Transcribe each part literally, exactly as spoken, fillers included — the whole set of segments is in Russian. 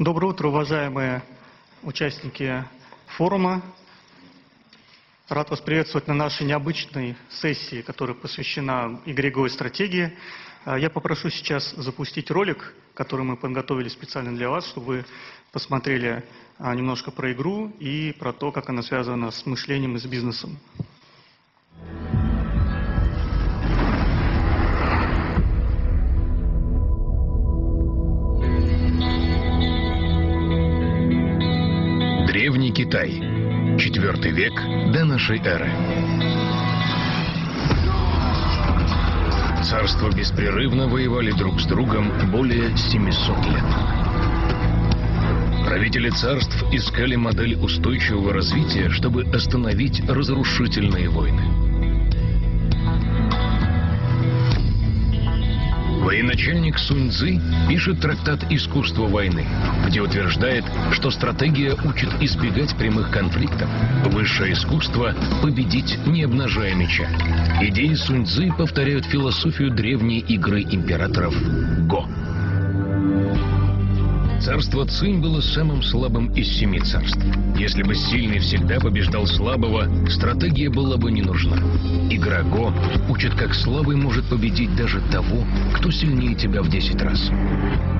Доброе утро, уважаемые участники форума. Рад вас приветствовать на нашей необычной сессии, которая посвящена игреговой стратегии. Я попрошу сейчас запустить ролик, который мы подготовили специально для вас, чтобы вы посмотрели немножко про игру и про то, как она связана с мышлением и с бизнесом. Древний Китай. Четвертый век до нашей эры. Царства беспрерывно воевали друг с другом более семисот лет. Правители царств искали модель устойчивого развития, чтобы остановить разрушительные войны. Военачальник Сунь Цзы пишет трактат «Искусство войны», где утверждает, что стратегия учит избегать прямых конфликтов. Высшее искусство – победить, не обнажая меча. Идеи Сунь Цзы повторяют философию древней игры императоров Го. Царство Цинь было самым слабым из семи царств. Если бы сильный всегда побеждал слабого, стратегия была бы не нужна. Игра Го учит, как слабый может победить даже того, кто сильнее тебя в десять раз.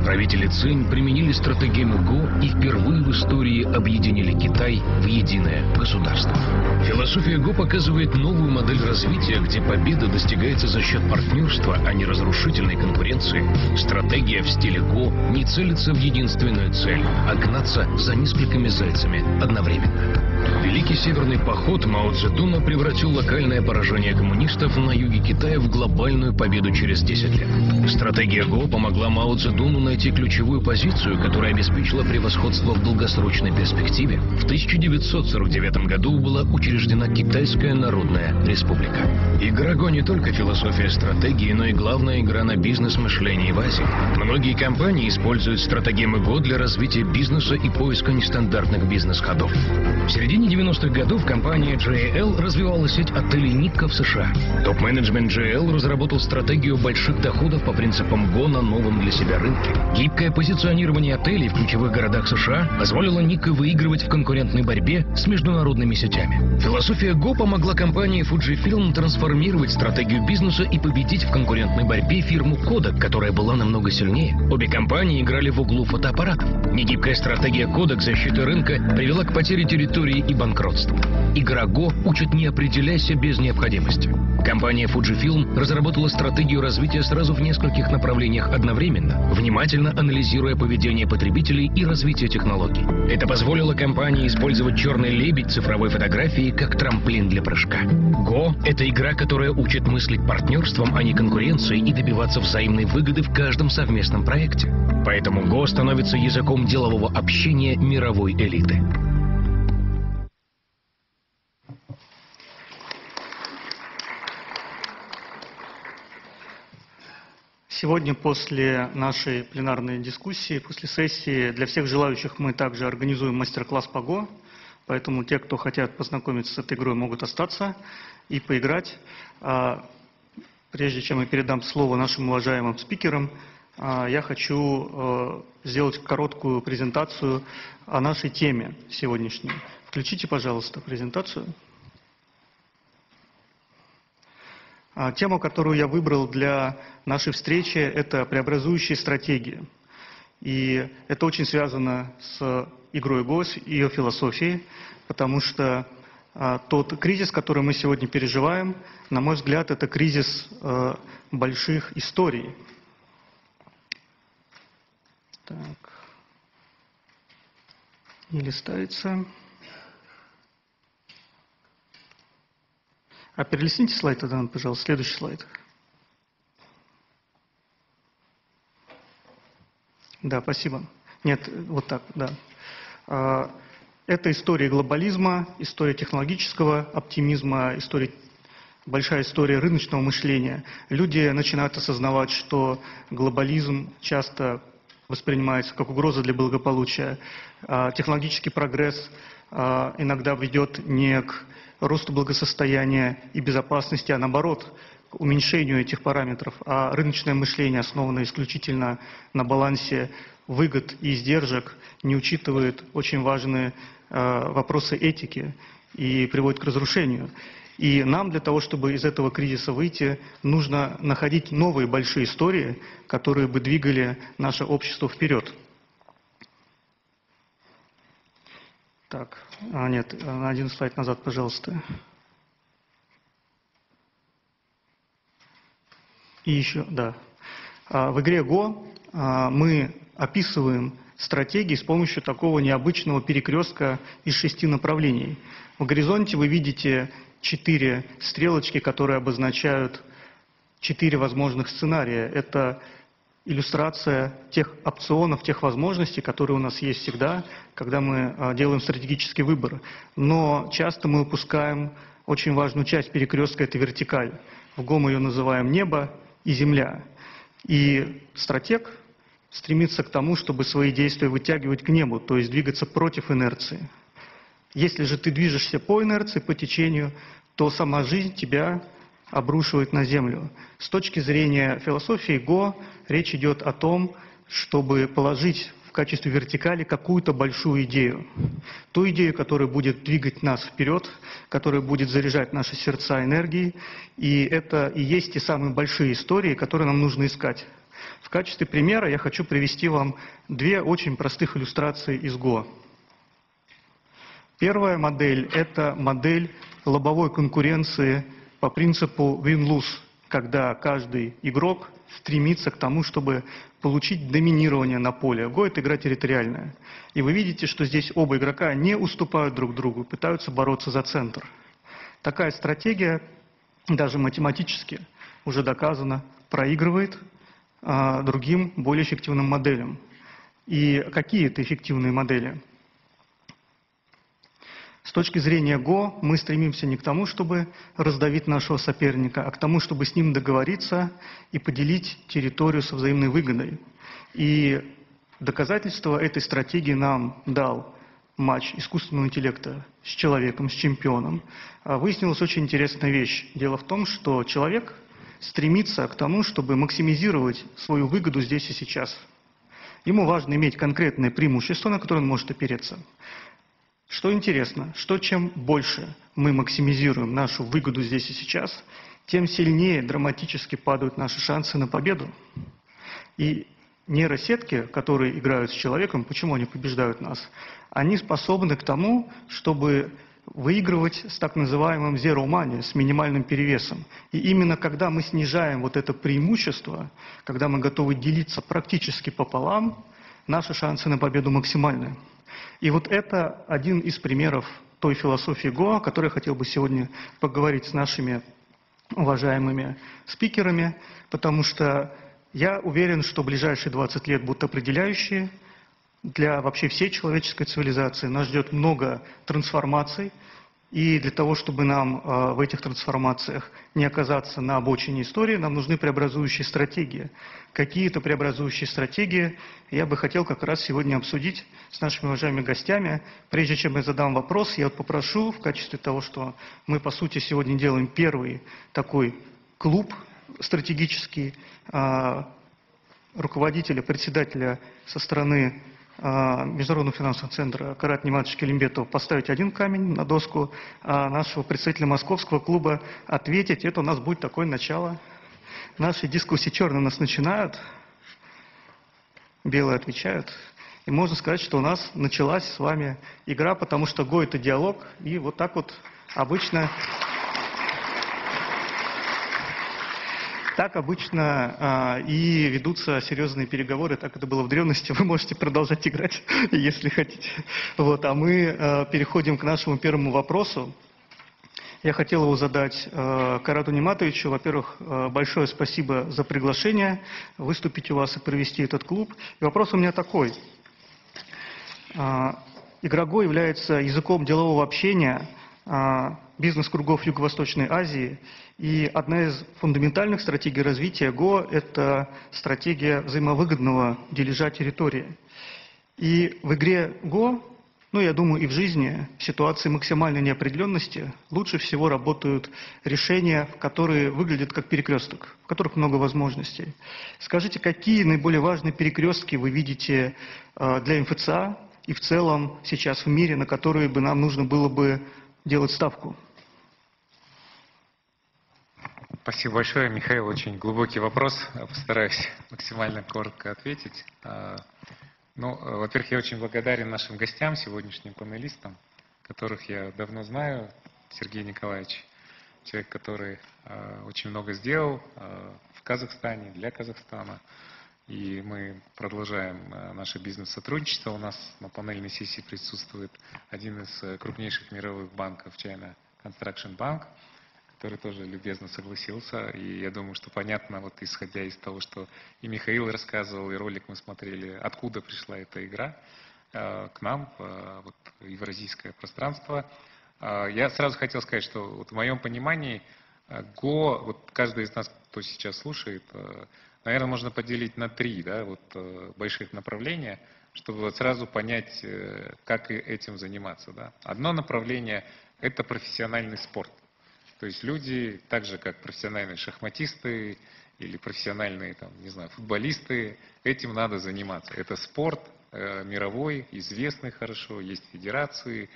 Правители Цинь применили стратегию Го и впервые в истории объединили Китай в единое государство. Философия Го показывает новую модель развития, где победа достигается за счет партнерства, а не разрушительной конкуренции. Стратегия в стиле Го не целится в единство. Единственную цель – а гнаться за несколькими зайцами одновременно. Великий северный поход Мао Цзэдуна превратил локальное поражение коммунистов на юге Китая в глобальную победу через десять лет. Стратегия Го помогла Мао Цзэдуну найти ключевую позицию, которая обеспечила превосходство в долгосрочной перспективе. В тысяча девятьсот сорок девятом году была учреждена Китайская Народная Республика. Игра Го не только философия стратегии, но и главная игра на бизнес-мышление в Азии. Многие компании используют стратегию Го для развития бизнеса и поиска нестандартных бизнес-ходов. В середине девяностых годов компания джей эл развивала сеть отелей Nikko в США. Топ-менеджмент джей эл разработал стратегию больших доходов по принципам Го на новом для себя рынке. Гибкое позиционирование отелей в ключевых городах США позволило Nikko выигрывать в конкурентной борьбе с международными сетями. Философия Го помогла компании Fujifilm трансформировать стратегию бизнеса и победить в конкурентной борьбе фирму Kodak, которая была намного сильнее. Обе компании играли в углу фотоаппаратов. Негибкая стратегия Kodak защиты рынка привела к потере территории и банкротству. Игра Го учит не определяйся без необходимости. Компания Fujifilm разработала стратегию развития сразу в нескольких направлениях одновременно, внимательно анализируя поведение потребителей и развитие технологий. Это позволило компании использовать черный лебедь цифровой фотографии как трамплин для прыжка. Го — это игра, которая учит мыслить партнерством, а не конкуренцией, и добиваться взаимной выгоды в каждом совместном проекте. Поэтому Го становится языком делового общения мировой элиты. Сегодня после нашей пленарной дискуссии, после сессии, для всех желающих мы также организуем мастер-класс по Го, поэтому те, кто хотят познакомиться с этой игрой, могут остаться и поиграть. Прежде чем я передам слово нашим уважаемым спикерам, я хочу сделать короткую презентацию о нашей теме сегодняшней. Включите, пожалуйста, презентацию. Тема, которую я выбрал для нашей встречи, это преобразующие стратегии. И это очень связано с игрой Го, с ее философией, потому что а, тот кризис, который мы сегодня переживаем, на мой взгляд, это кризис а, больших историй. Так. Не листается. А перелистните слайд тогда, пожалуйста, следующий слайд. Да, спасибо. Нет, вот так, да. Это история глобализма, история технологического оптимизма, история, большая история рыночного мышления. Люди начинают осознавать, что глобализм часто воспринимается как угроза для благополучия. Технологический прогресс иногда ведет не к росту благосостояния и безопасности, а наоборот, к уменьшению этих параметров. А рыночное мышление основано исключительно на балансе выгод и издержек, не учитывает очень важные э, вопросы этики и приводит к разрушению. И нам для того, чтобы из этого кризиса выйти, нужно находить новые большие истории, которые бы двигали наше общество вперед. Так, а нет, на один слайд назад, пожалуйста. И еще, да. В игре Го мы описываем стратегии с помощью такого необычного перекрестка из шести направлений. В горизонте вы видите четыре стрелочки, которые обозначают четыре возможных сценария. Это иллюстрация тех опционов, тех возможностей, которые у нас есть всегда, когда мы делаем стратегический выбор. Но часто мы упускаем очень важную часть перекрестка – это вертикаль. В Го мы ее называем «небо» и «земля». И стратег стремится к тому, чтобы свои действия вытягивать к небу, то есть двигаться против инерции. Если же ты движешься по инерции, по течению, то сама жизнь тебя обрушивает на землю. С точки зрения философии Го речь идет о том, чтобы положить в качестве вертикали какую-то большую идею. Ту идею, которая будет двигать нас вперед, которая будет заряжать наши сердца энергией. И это и есть те самые большие истории, которые нам нужно искать. В качестве примера я хочу привести вам две очень простых иллюстрации из Го. Первая модель – это модель лобовой конкуренции по принципу win-lose, когда каждый игрок стремится к тому, чтобы получить доминирование на поле. Го – это игра территориальная. И вы видите, что здесь оба игрока не уступают друг другу, пытаются бороться за центр. Такая стратегия, даже математически, уже доказано, проигрывает а, другим, более эффективным моделям. И какие это эффективные модели? С точки зрения Го мы стремимся не к тому, чтобы раздавить нашего соперника, а к тому, чтобы с ним договориться и поделить территорию со взаимной выгодой. И доказательство этой стратегии нам дал матч искусственного интеллекта с человеком, с чемпионом. Выяснилась очень интересная вещь. Дело в том, что человек стремится к тому, чтобы максимизировать свою выгоду здесь и сейчас. Ему важно иметь конкретное преимущество, на которое он может опереться. Что интересно, что чем больше мы максимизируем нашу выгоду здесь и сейчас, тем сильнее драматически падают наши шансы на победу. И нейросетки, которые играют с человеком, почему они побеждают нас, они способны к тому, чтобы выигрывать с так называемым zero money, с минимальным перевесом. И именно когда мы снижаем вот это преимущество, когда мы готовы делиться практически пополам, наши шансы на победу максимальны. И вот это один из примеров той философии Го, о которой я хотел бы сегодня поговорить с нашими уважаемыми спикерами, потому что я уверен, что ближайшие двадцать лет будут определяющие для вообще всей человеческой цивилизации. Нас ждет много трансформаций, и для того, чтобы нам э, в этих трансформациях не оказаться на обочине истории, нам нужны преобразующие стратегии. Какие-то преобразующие стратегии я бы хотел как раз сегодня обсудить с нашими уважаемыми гостями. Прежде чем я задам вопрос, я вот попрошу в качестве того, что мы, по сути, сегодня делаем первый такой клуб стратегический, э, руководителя, председателя со стороны Международного финансового центра Кайрат Нематович Келимбетов поставить один камень на доску, а нашего представителя московского клуба ответить. Это у нас будет такое начало. Наши дискуссии черные у нас начинают, белые отвечают. И можно сказать, что у нас началась с вами игра, потому что Го – это диалог. И вот так вот обычно... Так обычно э, и ведутся серьезные переговоры, так это было в древности, вы можете продолжать играть, если хотите. Вот, а мы э, переходим к нашему первому вопросу. Я хотел его задать э, Кайрату Нематовичу. Во-первых, э, большое спасибо за приглашение выступить у вас и провести этот клуб. И вопрос у меня такой. Э, игра Го является языком делового общения, э, бизнес-кругов Юго-Восточной Азии. И одна из фундаментальных стратегий развития Го – это стратегия взаимовыгодного дележа территории. И в игре Го Ну, я думаю, и в жизни в ситуации максимальной неопределенности лучше всего работают решения, которые выглядят как перекресток, в которых много возможностей. Скажите, какие наиболее важные перекрестки вы видите для МФЦА и в целом сейчас в мире, на которые бы нам нужно было бы делать ставку? Спасибо большое, Михаил. Очень глубокий вопрос. Постараюсь максимально коротко ответить. Ну, во-первых, я очень благодарен нашим гостям, сегодняшним панелистам, которых я давно знаю. Сергей Николаевич, человек, который э, очень много сделал э, в Казахстане, для Казахстана. И мы продолжаем э, наше бизнес-сотрудничество. У нас на панельной сессии присутствует один из крупнейших мировых банков China Construction Bank, который тоже любезно согласился. И я думаю, что понятно, вот исходя из того, что и Михаил рассказывал, и ролик мы смотрели, откуда пришла эта игра э, к нам, э, вот, евразийское пространство. Э, я сразу хотел сказать, что вот в моем понимании э, Го, вот каждый из нас, кто сейчас слушает, э, наверное, можно поделить на три, да, вот, э, больших направления, чтобы вот сразу понять, э, как этим заниматься. Да. Одно направление – это профессиональный спорт. То есть люди, так же как профессиональные шахматисты или профессиональные, там, не знаю, футболисты, этим надо заниматься. Это спорт э, мировой, известный хорошо, есть федерации,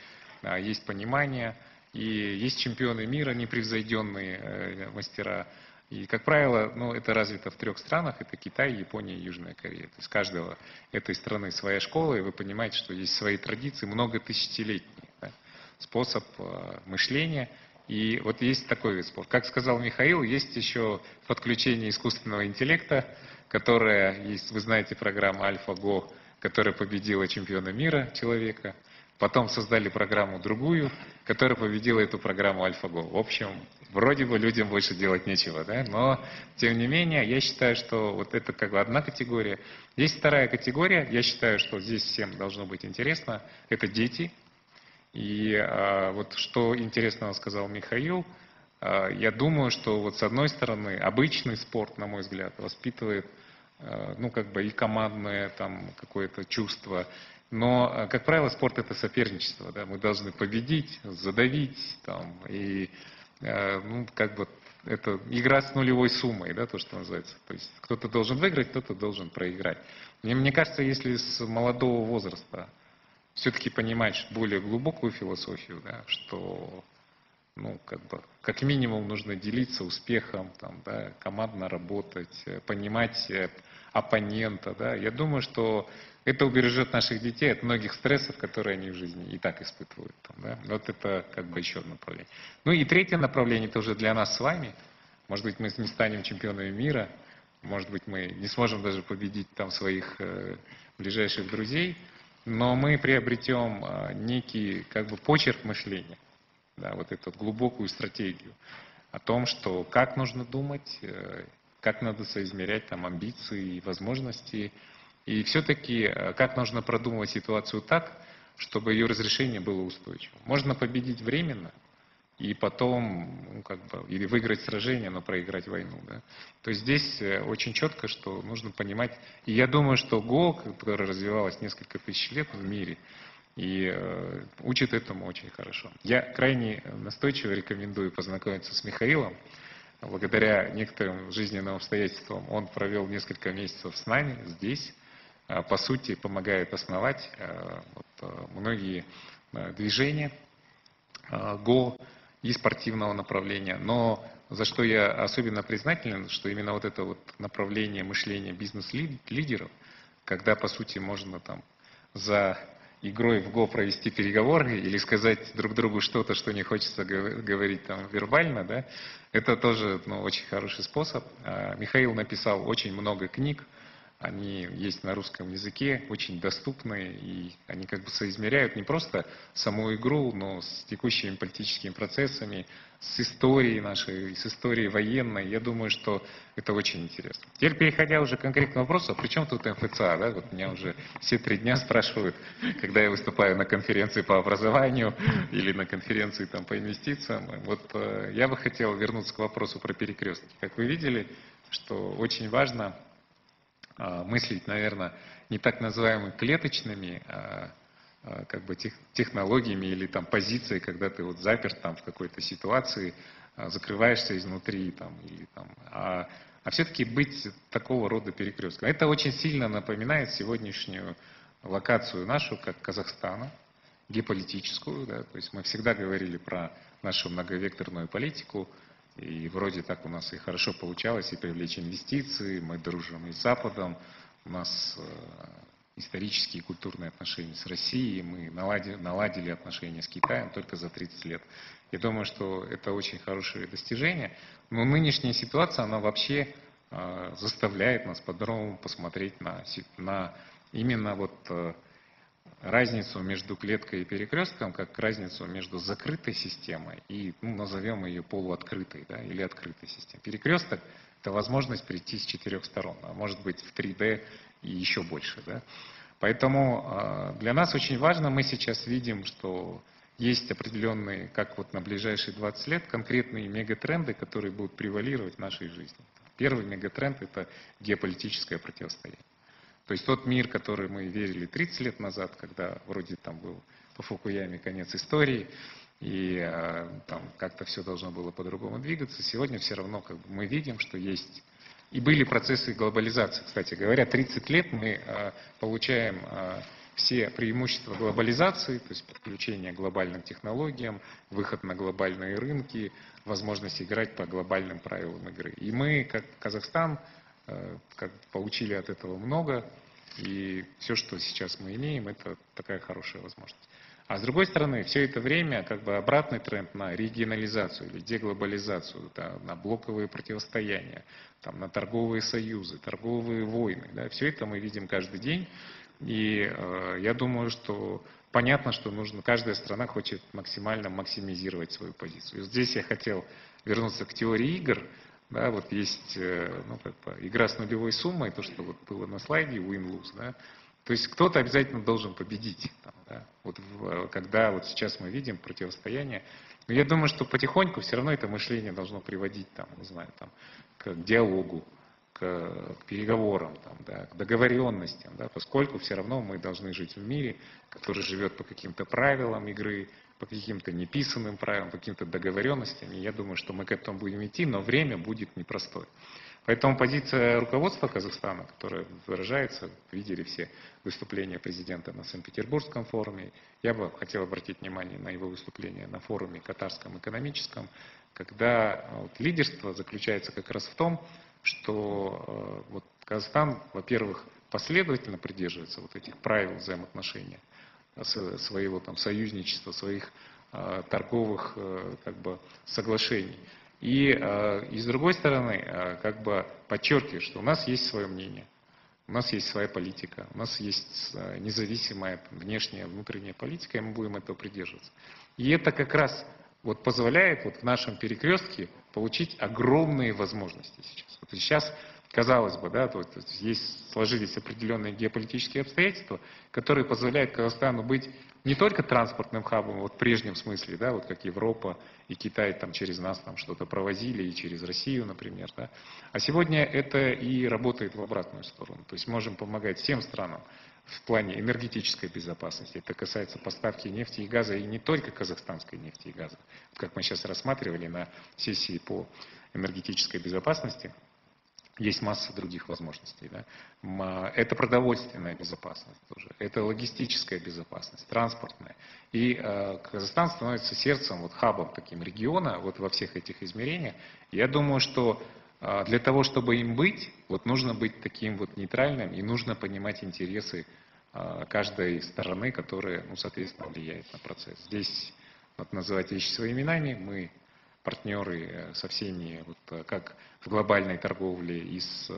э, есть понимание, и есть чемпионы мира, непревзойденные э, мастера. И, как правило, ну, это развито в трех странах, это Китай, Япония и Южная Корея. То есть каждого этой страны своя школа, и вы понимаете, что есть свои традиции, многотысячелетние, да, способ э, мышления. И вот есть такой вид спорта. Как сказал Михаил, есть еще подключение искусственного интеллекта, которое есть, вы знаете, программа Альфа Го, которая победила чемпиона мира человека. Потом создали программу другую, которая победила эту программу Альфа Го. В общем, вроде бы людям больше делать нечего, да? Но, тем не менее, я считаю, что вот это как бы одна категория. Есть вторая категория, я считаю, что здесь всем должно быть интересно, это дети. И а, вот что интересного сказал Михаил, а, я думаю, что вот с одной стороны обычный спорт, на мой взгляд, воспитывает а, ну как бы и командное там какое-то чувство, но а, как правило спорт это соперничество, да? Мы должны победить, задавить там и а, ну как бы это игра с нулевой суммой, да, то что называется, то есть кто-то должен выиграть, кто-то должен проиграть. И мне кажется, если с молодого возраста все-таки понимать более глубокую философию, да, что, ну, как бы, как минимум нужно делиться успехом, там, да, командно работать, понимать оппонента, да. Я думаю, что это убережет наших детей от многих стрессов, которые они в жизни и так испытывают. Там, да. Вот это как бы еще одно направление. Ну и третье направление, это уже для нас с вами. Может быть, мы не станем чемпионами мира, может быть, мы не сможем даже победить там своих э, ближайших друзей, но мы приобретем некий как бы почерк мышления, да, вот эту глубокую стратегию о том, что как нужно думать, как надо соизмерять там амбиции и возможности, и все-таки как нужно продумывать ситуацию так, чтобы ее разрешение было устойчивым. Можно победить временно и потом, ну, как бы, или выиграть сражение, но проиграть войну, да. То есть здесь очень четко, что нужно понимать. И я думаю, что Го, которая развивалась несколько тысяч лет в мире, и э, учит этому очень хорошо. Я крайне настойчиво рекомендую познакомиться с Михаилом. Благодаря некоторым жизненным обстоятельствам он провел несколько месяцев с нами здесь. Э, по сути, помогает основать э, вот, э, многие э, движения э, Го и спортивного направления. Но за что я особенно признателен, что именно вот это вот направление мышления бизнес-лидеров, когда, по сути, можно там за игрой в Го провести переговоры или сказать друг другу что-то, что не хочется говорить там вербально, да, это тоже, ну, очень хороший способ. Михаил написал очень много книг, они есть на русском языке, очень доступные, и они как бы соизмеряют не просто саму игру, но с текущими политическими процессами, с историей нашей, с историей военной. Я думаю, что это очень интересно. Теперь, переходя уже к конкретному вопросу, а при чем тут МФЦА? Да? Вот меня уже все три дня спрашивают, когда я выступаю на конференции по образованию или на конференции там, по инвестициям. Вот э, я бы хотел вернуться к вопросу про перекрестки. Как вы видели, что очень важно мыслить, наверное, не так называемыми клеточными как бы тех, технологиями или там позицией, когда ты вот заперт там в какой-то ситуации, закрываешься изнутри там, или там, а, а все-таки быть такого рода перекрестком. Это очень сильно напоминает сегодняшнюю локацию нашу, как Казахстана, геополитическую, да, то есть мы всегда говорили про нашу многовекторную политику, и вроде так у нас и хорошо получалось, и привлечь инвестиции, мы дружим и с Западом, у нас исторические и культурные отношения с Россией, мы наладили, наладили отношения с Китаем только за тридцать лет. Я думаю, что это очень хорошее достижение, но нынешняя ситуация, она вообще э, заставляет нас по-другому посмотреть на, на именно вот э, разницу между клеткой и перекрестком, как разницу между закрытой системой и, ну, назовем ее полуоткрытой, да, или открытой системой. Перекресток – это возможность прийти с четырех сторон, а может быть в три дэ и еще больше. Да. Поэтому для нас очень важно, мы сейчас видим, что есть определенные, как вот на ближайшие двадцать лет, конкретные мегатренды, которые будут превалировать в нашей жизни. Первый мегатренд – это геополитическое противостояние. То есть тот мир, который мы верили тридцать лет назад, когда вроде там был по Фукуяме конец истории, и э, там как-то все должно было по-другому двигаться, сегодня все равно как бы, мы видим, что есть. И были процессы глобализации, кстати говоря, тридцать лет мы э, получаем э, все преимущества глобализации, то есть подключение к глобальным технологиям, выход на глобальные рынки, возможность играть по глобальным правилам игры. И мы, как Казахстан, как получили от этого много, и все, что сейчас мы имеем, это такая хорошая возможность. А с другой стороны, все это время как бы обратный тренд на регионализацию или деглобализацию, да, на блоковые противостояния, там, на торговые союзы, торговые войны. Да, все это мы видим каждый день, и э, я думаю, что понятно, что нужно, каждая страна хочет максимально максимизировать свою позицию. И здесь я хотел вернуться к теории игр. Да, вот есть, ну, как бы, игра с нулевой суммой, то, что вот было на слайде, win-lose. Да? То есть кто-то обязательно должен победить. Там, да? Вот в, когда вот сейчас мы видим противостояние. Но я думаю, что потихоньку все равно это мышление должно приводить там, не знаю, там, к диалогу, к, к переговорам, там, да, к договоренностям. Да? Поскольку все равно мы должны жить в мире, который живет по каким-то правилам игры, по каким-то неписанным правилам, по каким-то договоренностям. И я думаю, что мы к этому будем идти, но время будет непростое. Поэтому позиция руководства Казахстана, которая выражается, видели все выступления президента на Санкт-Петербургском форуме, я бы хотел обратить внимание на его выступление на форуме Катарском экономическом, когда вот лидерство заключается как раз в том, что вот Казахстан, во-первых, последовательно придерживается вот этих правил взаимоотношений, своего там союзничества, своих э, торговых э, как бы соглашений. И, э, и с другой стороны, э, как бы подчеркиваю, что у нас есть свое мнение, у нас есть своя политика, у нас есть э, независимая внешняя, внутренняя политика, и мы будем этого придерживаться. И это как раз вот позволяет вот в нашем перекрестке получить огромные возможности сейчас. Вот сейчас, казалось бы, да, то есть есть, сложились определенные геополитические обстоятельства, которые позволяют Казахстану быть не только транспортным хабом, вот в прежнем смысле, да, вот как Европа и Китай там через нас там что-то провозили, и через Россию, например, да. А сегодня это и работает в обратную сторону. То есть можем помогать всем странам в плане энергетической безопасности. Это касается поставки нефти и газа, и не только казахстанской нефти и газа, как мы сейчас рассматривали на сессии по энергетической безопасности. Есть масса других возможностей. Да? Это продовольственная безопасность тоже, это логистическая безопасность, транспортная. И э, Казахстан становится сердцем, вот, хабом таким региона вот во всех этих измерениях. Я думаю, что э, для того, чтобы им быть, вот, нужно быть таким вот нейтральным и нужно понимать интересы э, каждой стороны, которая, ну, соответственно, влияет на процесс. Здесь, вот, называть вещи своими именами, мы партнеры со всеми, вот, как в глобальной торговле и с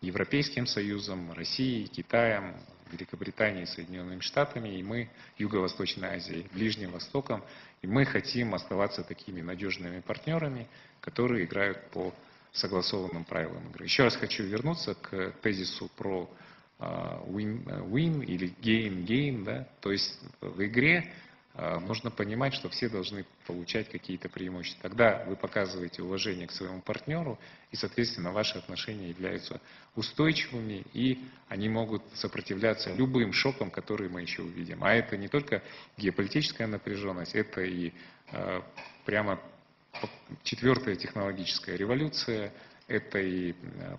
Европейским Союзом, Россией, Китаем, Великобританией, Соединенными Штатами, и мы Юго-Восточной Азией, Ближним Востоком, и мы хотим оставаться такими надежными партнерами, которые играют по согласованным правилам игры. Еще раз хочу вернуться к тезису про win, win или gain-gain, да? То есть в игре нужно понимать, что все должны получать какие-то преимущества. Тогда вы показываете уважение к своему партнеру, и, соответственно, ваши отношения являются устойчивыми, и они могут сопротивляться любым шокам, которые мы еще увидим. А это не только геополитическая напряженность, это и э, прямо четвертая технологическая революция, это и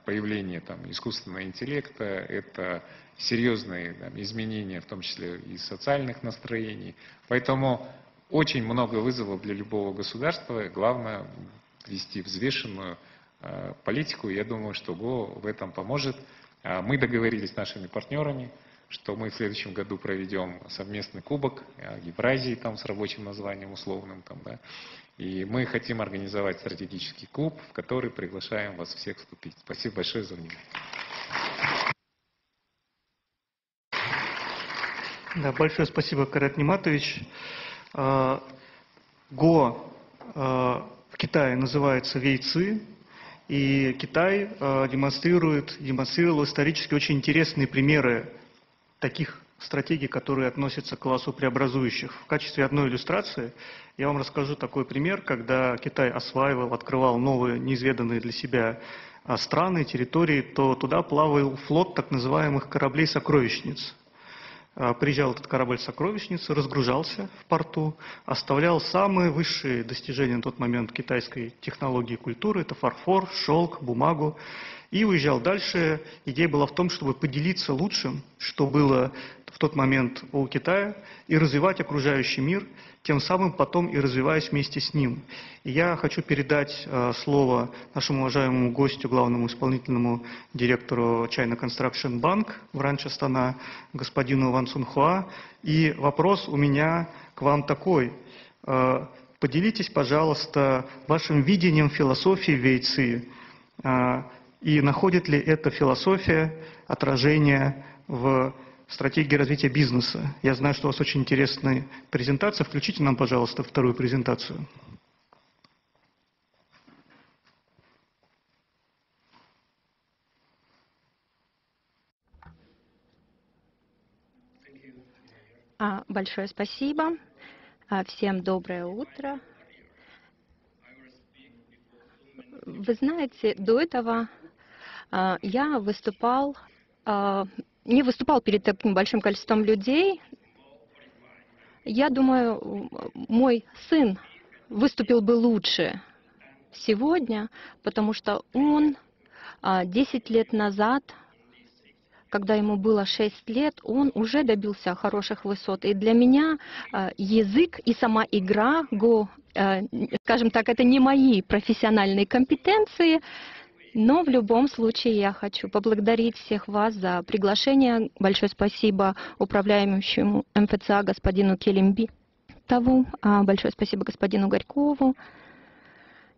появление там, искусственного интеллекта, это серьезные там, изменения, в том числе и социальных настроений. Поэтому очень много вызовов для любого государства. Главное вести взвешенную э, политику. Я думаю, что Го в этом поможет. Мы договорились с нашими партнерами, что мы в следующем году проведем совместный кубок Евразии там, с рабочим названием условным. Там, да. И мы хотим организовать стратегический клуб, в который приглашаем вас всех вступить. Спасибо большое за внимание. Да, большое спасибо, Кайрат Нематович. Го в Китае называется Вэй Ци, и Китай демонстрирует, демонстрировал исторически очень интересные примеры таких стратегий, которые относятся к классу преобразующих. В качестве одной иллюстрации я вам расскажу такой пример, когда Китай осваивал, открывал новые, неизведанные для себя страны, территории, то туда плавал флот так называемых кораблей-сокровищниц. Приезжал этот корабль-сокровищница, разгружался в порту, оставлял самые высшие достижения на тот момент китайской технологии и культуры, это фарфор, шелк, бумагу, и уезжал дальше. Идея была в том, чтобы поделиться лучшим, что было в тот момент у Китая, и развивать окружающий мир, тем самым потом и развиваясь вместе с ним. И я хочу передать слово нашему уважаемому гостю, главному исполнительному директору China Construction Bank в ранчо Астана, господину Ван Сунхуа. И вопрос у меня к вам такой. Поделитесь, пожалуйста, вашим видением философии Вэй Ци. И находит ли эта философия отражение в стратегии развития бизнеса. Я знаю, что у вас очень интересная презентация. Включите нам, пожалуйста, вторую презентацию. Большое спасибо. Всем доброе утро. Вы знаете, до этого я выступал... Не выступал перед таким большим количеством людей. Я думаю, мой сын выступил бы лучше сегодня, потому что он десять лет назад, когда ему было шесть лет, он уже добился хороших высот. И для меня язык и сама игра Го, скажем так, это не мои профессиональные компетенции. Но в любом случае я хочу поблагодарить всех вас за приглашение. Большое спасибо управляющему МФЦА господину Келимбетову. Большое спасибо господину Горькову.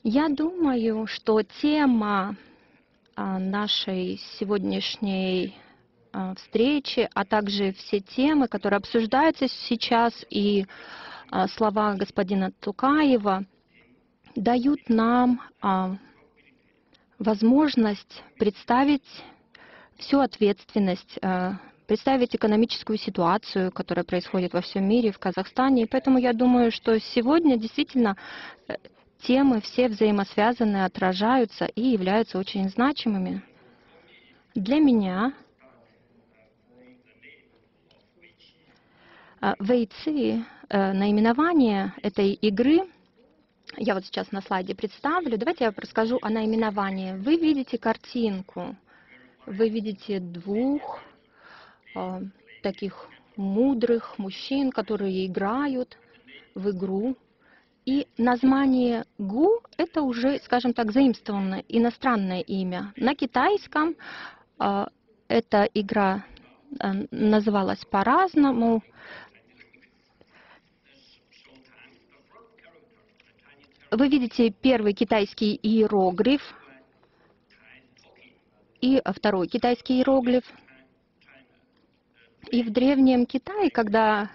Я думаю, что тема нашей сегодняшней встречи, а также все темы, которые обсуждаются сейчас, и слова господина Тукаева дают нам возможность представить всю ответственность, представить экономическую ситуацию, которая происходит во всем мире, в Казахстане. И поэтому я думаю, что сегодня действительно темы все взаимосвязаны, отражаются и являются очень значимыми. Для меня Вэй Ци, наименование этой игры, я вот сейчас на слайде представлю. Давайте я расскажу о наименовании. Вы видите картинку. Вы видите двух э, таких мудрых мужчин, которые играют в игру. И название Го – это уже, скажем так, заимствованное иностранное имя. На китайском э, эта игра э, называлась по-разному. Вы видите первый китайский иероглиф и второй китайский иероглиф. И в Древнем Китае, когда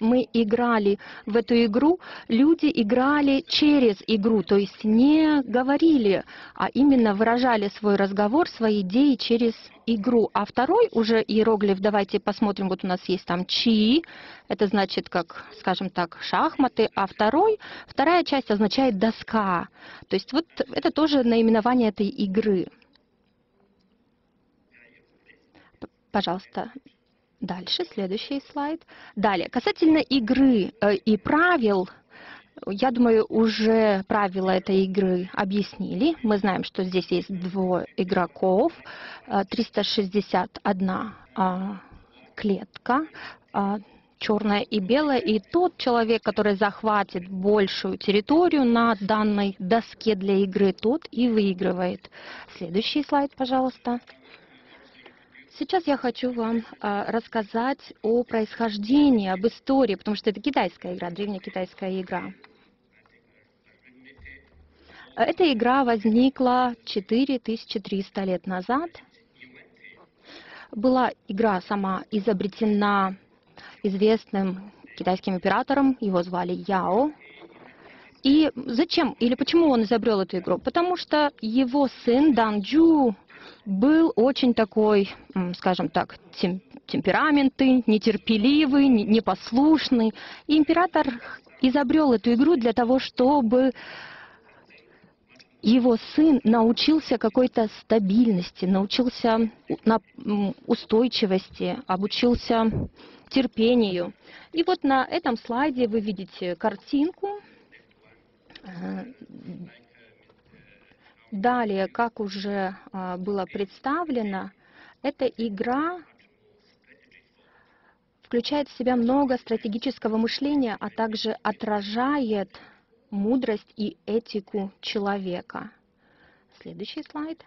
мы играли в эту игру, люди играли через игру, то есть не говорили, а именно выражали свой разговор, свои идеи через игру. А второй уже иероглиф, давайте посмотрим, вот у нас есть там чи, это значит, как, скажем так, шахматы, а второй, вторая часть означает доска, то есть вот это тоже наименование этой игры. Пожалуйста. Дальше, следующий слайд. Далее, касательно игры э, и правил, я думаю, уже правила этой игры объяснили. Мы знаем, что здесь есть двое игроков, э, триста шестьдесят одна э, клетка, э, черная и белая, и тот человек, который захватит большую территорию на данной доске для игры, тот и выигрывает. Следующий слайд, пожалуйста. Сейчас я хочу вам а, рассказать о происхождении, об истории, потому что это китайская игра, древнекитайская игра. Эта игра возникла четыре тысячи триста лет назад. Была игра сама изобретена известным китайским императором, его звали Яо. И зачем или почему он изобрел эту игру? Потому что его сын Данджу был очень такой, скажем так, тем, темпераментный, нетерпеливый, непослушный. И император изобрел эту игру для того, чтобы его сын научился какой-то стабильности, научился устойчивости, обучился терпению. И вот на этом слайде вы видите картинку. Далее, как уже а, было представлено, эта игра включает в себя много стратегического мышления, а также отражает мудрость и этику человека. Следующий слайд.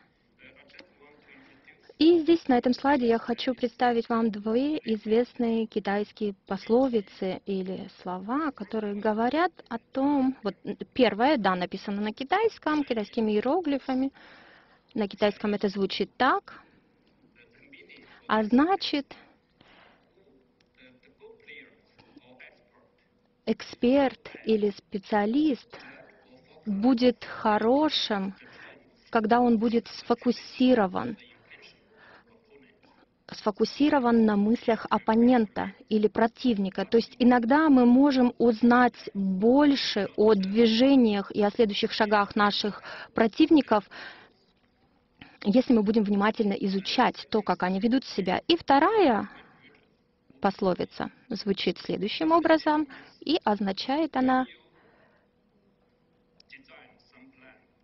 И здесь, на этом слайде, я хочу представить вам две известные китайские пословицы или слова, которые говорят о том... Вот первое, да, написано на китайском, китайскими иероглифами. На китайском это звучит так. А значит, эксперт или специалист будет хорошим, когда он будет сфокусирован. сфокусирован на мыслях оппонента или противника. То есть иногда мы можем узнать больше о движениях и о следующих шагах наших противников, если мы будем внимательно изучать то, как они ведут себя. И вторая пословица звучит следующим образом, и означает она: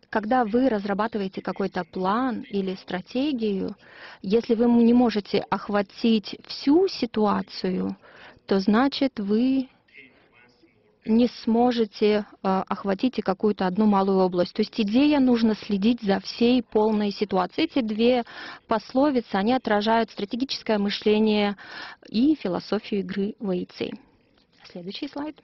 когда вы разрабатываете какой-то план или стратегию, если вы не можете охватить всю ситуацию, то значит вы не сможете э, охватить и какую-то одну малую область. То есть идея, нужно следить за всей полной ситуацией. Эти две пословицы, они отражают стратегическое мышление и философию игры Вэй Ци. Следующий слайд.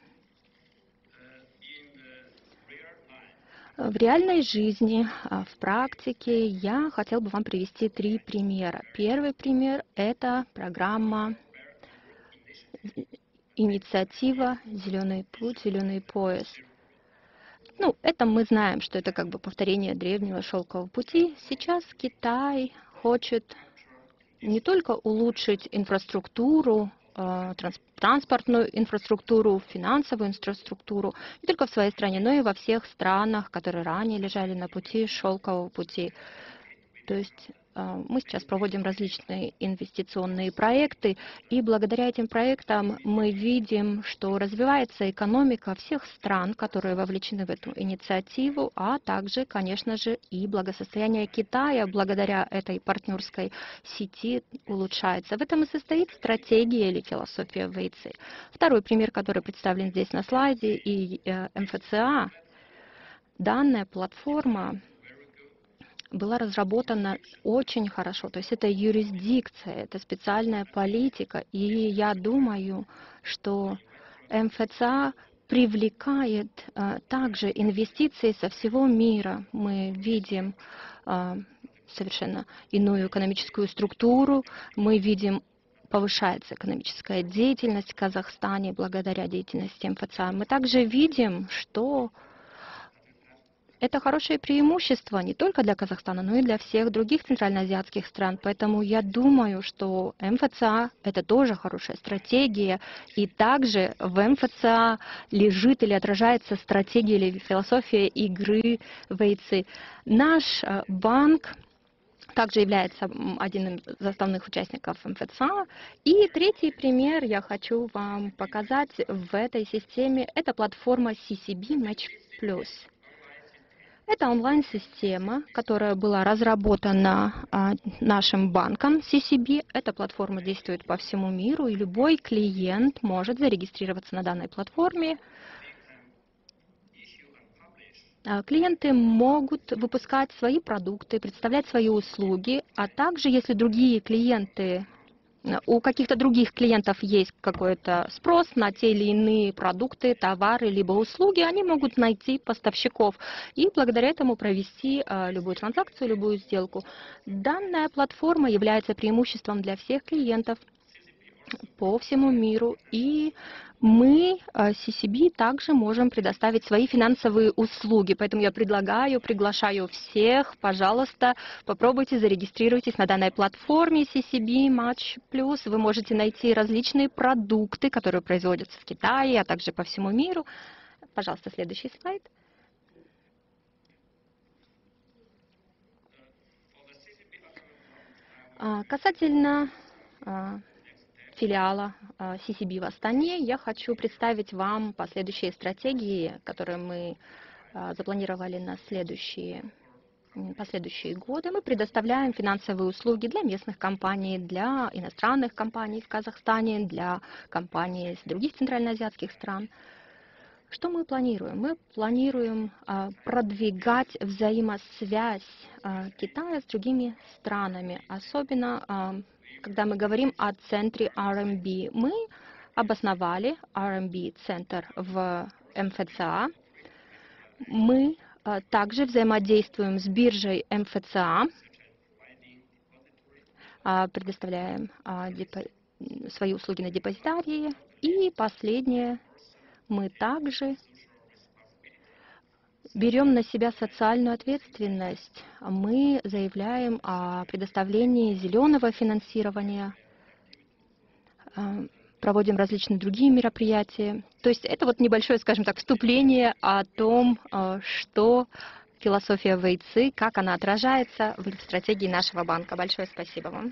В реальной жизни, в практике, я хотел бы вам привести три примера. Первый пример – это программа, инициатива «Зеленый путь, зеленый пояс». Ну, это мы знаем, что это как бы повторение древнего шелкового пути. Сейчас Китай хочет не только улучшить инфраструктуру, транспортную инфраструктуру, финансовую инфраструктуру, не только в своей стране, но и во всех странах, которые ранее лежали на пути шелкового пути. То есть мы сейчас проводим различные инвестиционные проекты, и благодаря этим проектам мы видим, что развивается экономика всех стран, которые вовлечены в эту инициативу, а также, конечно же, и благосостояние Китая благодаря этой партнерской сети улучшается. В этом и состоит стратегия или философия Вэй Ци. Второй пример, который представлен здесь на слайде, и МФЦА. Данная платформа была разработана очень хорошо. То есть это юрисдикция, это специальная политика. И я думаю, что МФЦА привлекает а, также инвестиции со всего мира. Мы видим а, совершенно иную экономическую структуру, мы видим повышается экономическая деятельность в Казахстане благодаря деятельности МФЦ. Мы также видим, что это хорошее преимущество не только для Казахстана, но и для всех других центральноазиатских стран. Поэтому я думаю, что МФЦ – это тоже хорошая стратегия. И также в МФЦ лежит или отражается стратегия или философия игры Вэй Ци. Наш банк также является одним из основных участников МФЦ. И третий пример я хочу вам показать в этой системе. Это платформа си си би Match Plus. Это онлайн-система, которая была разработана а, нашим банком си си би. Эта платформа действует по всему миру, и любой клиент может зарегистрироваться на данной платформе. А, клиенты могут выпускать свои продукты, представлять свои услуги, а также, если другие клиенты... У каких-то других клиентов есть какой-то спрос на те или иные продукты, товары, либо услуги, они могут найти поставщиков и благодаря этому провести любую транзакцию, любую сделку. Данная платформа является преимуществом для всех клиентов по всему миру, и мы, си си би, также можем предоставить свои финансовые услуги. Поэтому я предлагаю, приглашаю всех, пожалуйста, попробуйте, зарегистрируйтесь на данной платформе си си би Match Plus. Вы можете найти различные продукты, которые производятся в Китае, а также по всему миру. Пожалуйста, следующий слайд. Касательно филиала си си би в Астане, я хочу представить вам последующие стратегии, которые мы запланировали на следующие, последующие годы. Мы предоставляем финансовые услуги для местных компаний, для иностранных компаний в Казахстане, для компаний из других центральноазиатских стран. Что мы планируем? Мы планируем продвигать взаимосвязь Китая с другими странами, особенно когда мы говорим о центре ар эм би. Мы обосновали ар эм би-центр в МФЦА. Мы также взаимодействуем с биржей МФЦА, предоставляем свои услуги на депозитарии. И последнее, мы также берем на себя социальную ответственность. Мы заявляем о предоставлении зеленого финансирования, проводим различные другие мероприятия. То есть это вот небольшое, скажем так, вступление о том, что философия Вэй Ци, как она отражается в стратегии нашего банка. Большое спасибо вам.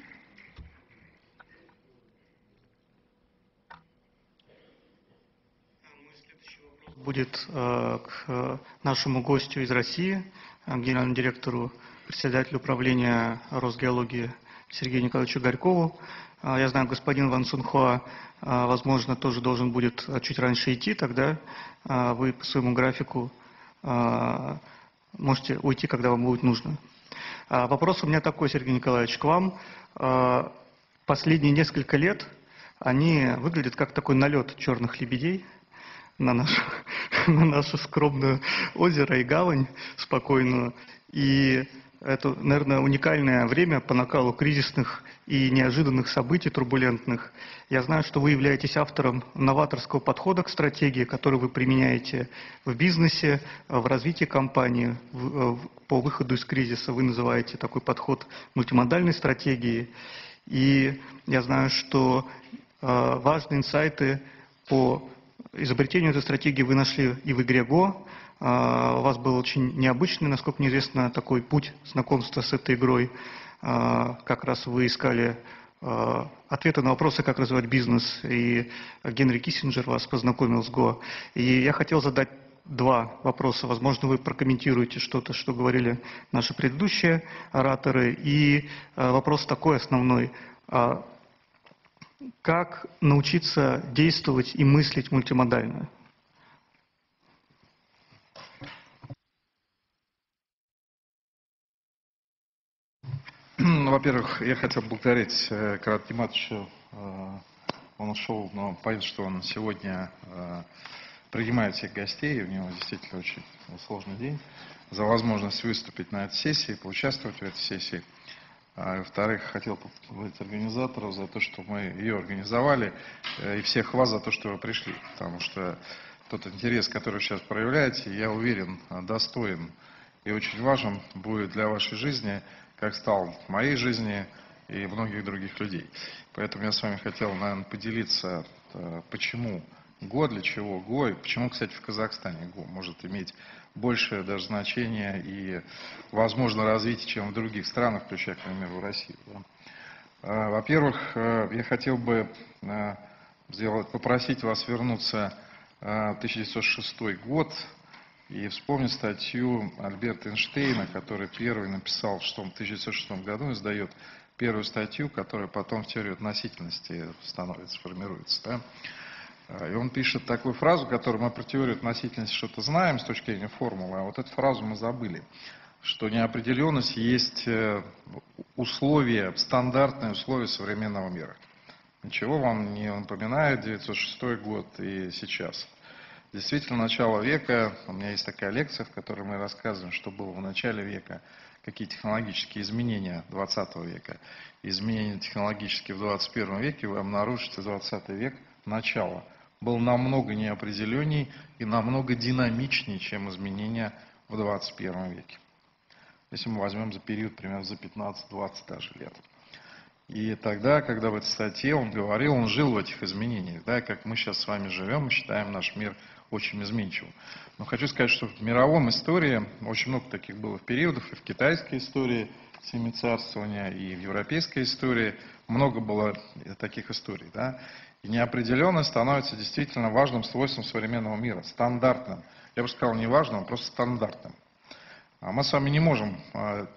Будет э, к нашему гостю из России, генеральному директору, председателю управления Росгеологии Сергею Николаевичу Горькову. Э, я знаю, господин Ван Сунхуа, э, возможно, тоже должен будет чуть раньше идти, тогда э, вы по своему графику э, можете уйти, когда вам будет нужно. Э, вопрос у меня такой, Сергей Николаевич, к вам. Э, последние несколько лет они выглядят как такой налет черных лебедей на наше, на наше скромное озеро и гавань спокойную. И это, наверное, уникальное время по накалу кризисных и неожиданных событий, турбулентных. Я знаю, что вы являетесь автором новаторского подхода к стратегии, который вы применяете в бизнесе, в развитии компании, в, в, по выходу из кризиса. Вы называете такой подход мультимодальной стратегией. И я знаю, что э, важные инсайты по изобретению этой стратегии вы нашли и в игре Го. У вас был очень необычный, насколько мне известно, такой путь знакомства с этой игрой. Как раз вы искали ответы на вопросы, как развивать бизнес. И Генри Киссинджер вас познакомил с Го. И я хотел задать два вопроса. Возможно, вы прокомментируете что-то, что говорили наши предыдущие ораторы. И вопрос такой основной. Как научиться действовать и мыслить мультимодально? Во-первых, я хотел благодарить Кайрата Нематовича. Он ушел, но понятно, что он сегодня принимает всех гостей. У него действительно очень сложный день. За возможность выступить на этой сессии, поучаствовать в этой сессии. А, во-вторых, хотел поблагодарить организаторов за то, что мы ее организовали, и всех вас за то, что вы пришли. Потому что тот интерес, который сейчас проявляете, я уверен, достоин и очень важен будет для вашей жизни, как стал в моей жизни и многих других людей. Поэтому я с вами хотел, наверное, поделиться, почему Го, для чего Го, и почему, кстати, в Казахстане Го может иметь большее даже значение и, возможно, развитие, чем в других странах, включая, к примеру, Россию. Да. Во-первых, я хотел бы сделать, попросить вас вернуться в тысяча девятьсот шестой год и вспомнить статью Альберта Эйнштейна, который первый написал, что он в тысяча девятьсот шестом году издает первую статью, которая потом в теории относительности становится, формируется. Да. И он пишет такую фразу, которую мы про теорию относительности что-то знаем с точки зрения формулы, а вот эту фразу мы забыли, что неопределенность есть условие, стандартные условия современного мира. Ничего вам не напоминает девятьсот шестой год и сейчас. Действительно, начало века, у меня есть такая лекция, в которой мы рассказываем, что было в начале века, какие технологические изменения двадцатого века, изменения технологические в двадцать первом веке, вы обнаружите двадцатый век, начало был намного неопределенней и намного динамичнее, чем изменения в двадцать первом веке. Если мы возьмем за период примерно за пятнадцать-двадцать даже лет. И тогда, когда в этой статье он говорил, он жил в этих изменениях, да, как мы сейчас с вами живем, мы считаем наш мир очень изменчивым. Но хочу сказать, что в мировом истории очень много таких было периодов, и в китайской истории семи царствования, и в европейской истории много было таких историй, да. И неопределенность становится действительно важным свойством современного мира, стандартным. Я бы сказал, не важным, а просто стандартным. А мы с вами не можем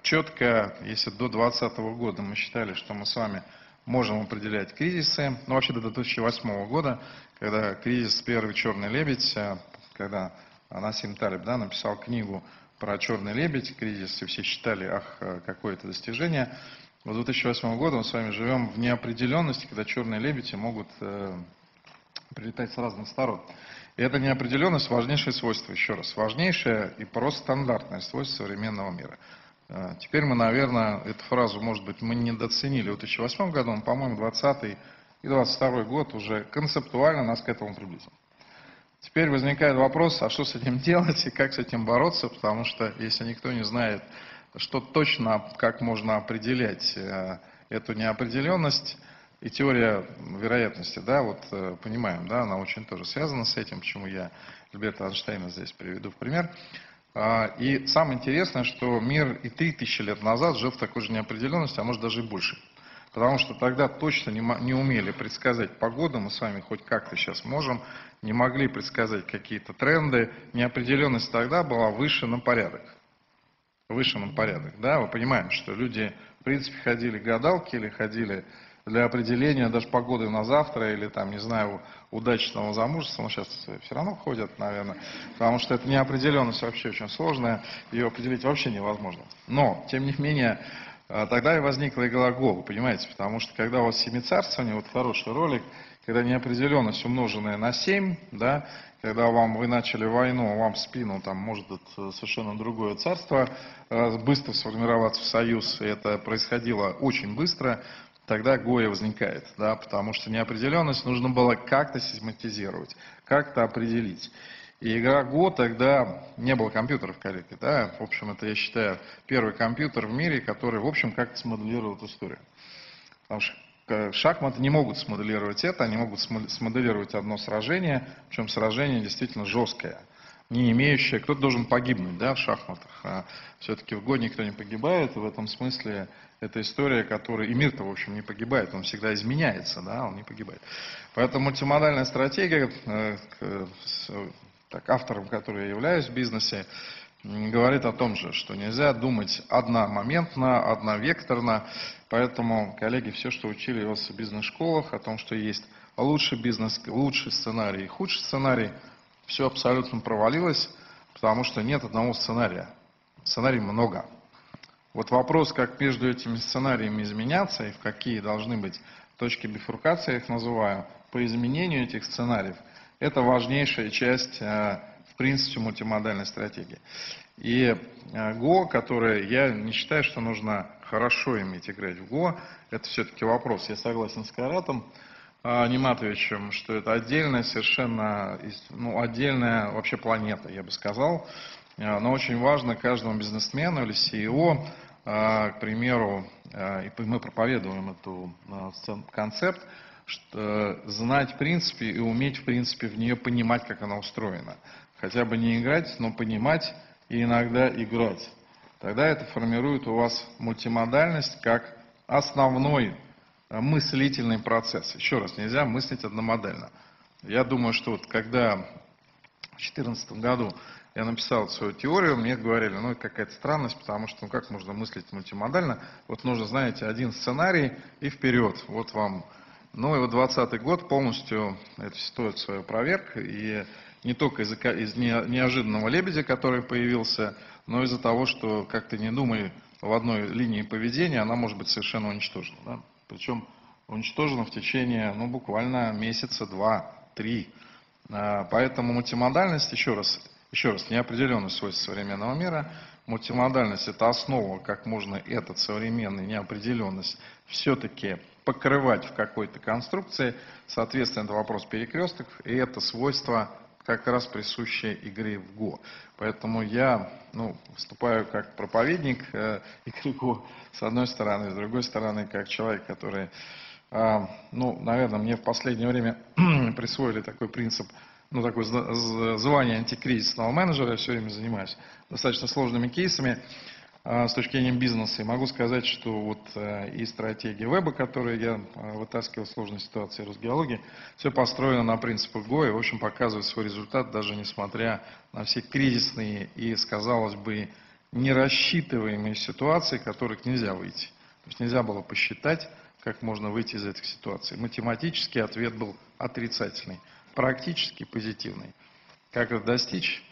четко, если до двадцатого года мы считали, что мы с вами можем определять кризисы, ну вообще до две тысячи восьмого года, когда кризис «Первый черный лебедь», когда Насим Талиб, да, написал книгу про черный лебедь, кризис, и все считали, ах, какое это достижение. В две тысячи восьмом году мы с вами живем в неопределенности, когда черные лебеди могут э, прилетать с разных сторон. И эта неопределенность важнейшее свойство, еще раз, важнейшее и просто стандартное свойство современного мира. Э, теперь мы, наверное, эту фразу, может быть, мы недооценили в две тысячи восьмом году, но, по-моему, двадцатый и двадцать второй год уже концептуально нас к этому приблизил. Теперь возникает вопрос, а что с этим делать и как с этим бороться, потому что если никто не знает, что точно, как можно определять э, эту неопределенность, и теория вероятности, да, вот э, понимаем, да, она очень тоже связана с этим, почему я Альберта Эйнштейна здесь приведу в пример. А, и самое интересное, что мир и три тысячи лет назад жил в такой же неопределенности, а может даже и больше. Потому что тогда точно не, не умели предсказать погоду, мы с вами хоть как-то сейчас можем, не могли предсказать какие-то тренды, неопределенность тогда была выше на порядок. Выше на порядок, да, мы понимаем, что люди, в принципе, ходили гадалки или ходили для определения даже погоды на завтра или, там, не знаю, удачного замужества, но сейчас все равно ходят, наверное, потому что эта неопределенность вообще очень сложная, ее определить вообще невозможно. Но, тем не менее, тогда и возникла игла Го, вы понимаете, потому что когда у вас семицарствование, вот хороший ролик, когда неопределенность умноженная на семь, да, когда вам, вы начали войну, вам в спину, там, может, это совершенно другое царство, быстро сформироваться в союз, и это происходило очень быстро, тогда Гоя возникает, да, потому что неопределенность нужно было как-то систематизировать, как-то определить. И игра Го тогда не было компьютеров, коллеги, да, в общем, это, я считаю, первый компьютер в мире, который, в общем, как-то смоделировал эту историю. Потому что шахматы не могут смоделировать это, они могут смоделировать одно сражение, причем сражение действительно жесткое, не имеющее, кто-то должен погибнуть, да, в шахматах, а все-таки в Го никто не погибает, в этом смысле это история, которая, и мир-то, в общем, не погибает, он всегда изменяется, да, он не погибает. Поэтому мультимодальная стратегия, так, автором которой я являюсь в бизнесе, говорит о том же, что нельзя думать одномоментно, одновекторно. Поэтому, коллеги, все, что учили вас в бизнес-школах, о том, что есть лучший бизнес, лучший сценарий и худший сценарий, все абсолютно провалилось, потому что нет одного сценария. Сценарий много. Вот вопрос, как между этими сценариями изменяться и в какие должны быть точки бифуркации, я их называю, по изменению этих сценариев, это важнейшая часть принципе мультимодальной стратегии. И Го, которое я не считаю, что нужно хорошо иметь играть в Го, это все-таки вопрос. Я согласен с Кайратом Нематовичем, что это отдельная совершенно, ну, отдельная вообще планета, я бы сказал. Но очень важно каждому бизнесмену или си и о, к примеру, и мы проповедуем этот концепт, что знать в принципе и уметь в принципе в нее понимать, как она устроена. Хотя бы не играть, но понимать и иногда играть. Тогда это формирует у вас мультимодальность как основной мыслительный процесс. Еще раз, нельзя мыслить одномодально. Я думаю, что вот когда в две тысячи четырнадцатом году я написал свою теорию, мне говорили, ну это какая-то странность, потому что ну, как можно мыслить мультимодально? Вот нужно, знаете, один сценарий и вперед, вот вам. Ну и вот двадцатый год полностью эту ситуацию проверк, и не только из-за из неожиданного лебедя, который появился, но из-за того, что, как ты не думай, в одной линии поведения она может быть совершенно уничтожена. Да? Причем уничтожена в течение ну, буквально месяца, два, три. Поэтому мультимодальность, еще раз, еще раз, неопределенность свойств современного мира. Мультимодальность – это основа, как можно этот современный неопределенность все-таки покрывать в какой-то конструкции. Соответственно, это вопрос перекрестков, и это свойство как раз присущее игре в Го. Поэтому я ну, выступаю как проповедник э, игры Го с одной стороны, с другой стороны, как человек, который, э, ну, наверное, мне в последнее время присвоили такой принцип, ну, такое звание антикризисного менеджера, я все время занимаюсь достаточно сложными кейсами э, с точки зрения бизнеса. И могу сказать, что вот э, и стратегия веба, которую я э, вытаскивал в сложной ситуации Росгеологии, все построено на принципах Го и, в общем, показывает свой результат, даже несмотря на все кризисные и, казалось бы, нерассчитываемые ситуации, которых нельзя выйти. То есть нельзя было посчитать, как можно выйти из этих ситуаций. Математический ответ был отрицательный. Практически позитивный. Как это достичь?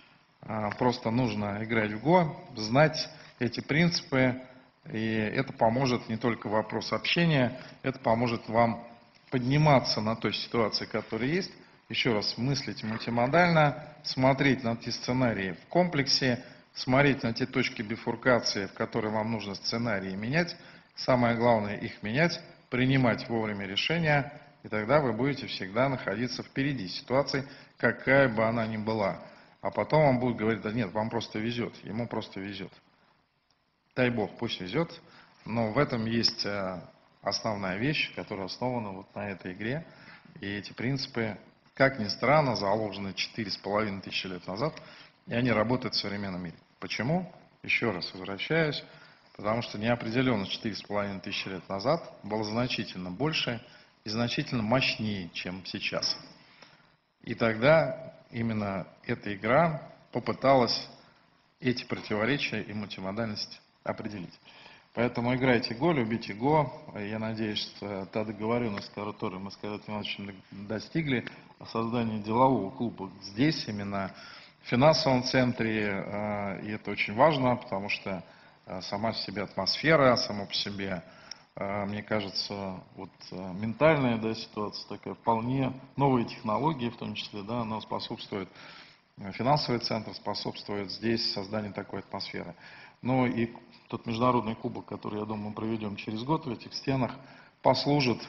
Просто нужно играть в Го, знать эти принципы, и это поможет не только вопрос общения, это поможет вам подниматься на той ситуации, которая есть, еще раз мыслить мультимодально, смотреть на те сценарии в комплексе, смотреть на те точки бифуркации, в которые вам нужно сценарии менять, самое главное их менять, принимать вовремя решения. И тогда вы будете всегда находиться впереди ситуации, какая бы она ни была. А потом вам будут говорить, да нет, вам просто везет, ему просто везет. Дай бог, пусть везет, но в этом есть основная вещь, которая основана вот на этой игре. И эти принципы, как ни странно, заложены четыре с половиной тысячи лет назад, и они работают в современном мире. Почему? Еще раз возвращаюсь, потому что неопределенность четыре с половиной тысячи лет назад была значительно больше, и значительно мощнее, чем сейчас. И тогда именно эта игра попыталась эти противоречия и мультимодальность определить. Поэтому играйте Го, любите Го. Я надеюсь, что та договоренность, которую мы с Кайратом Нематовичем достигли, о создании делового клуба здесь, именно в финансовом центре, и это очень важно, потому что сама по себе атмосфера, само по себе, мне кажется, вот ментальная да, ситуация такая, вполне новые технологии в том числе, да, она способствует, финансовый центр способствует здесь созданию такой атмосферы. Ну и тот международный кубок, который, я думаю, мы проведем через год в этих стенах, послужит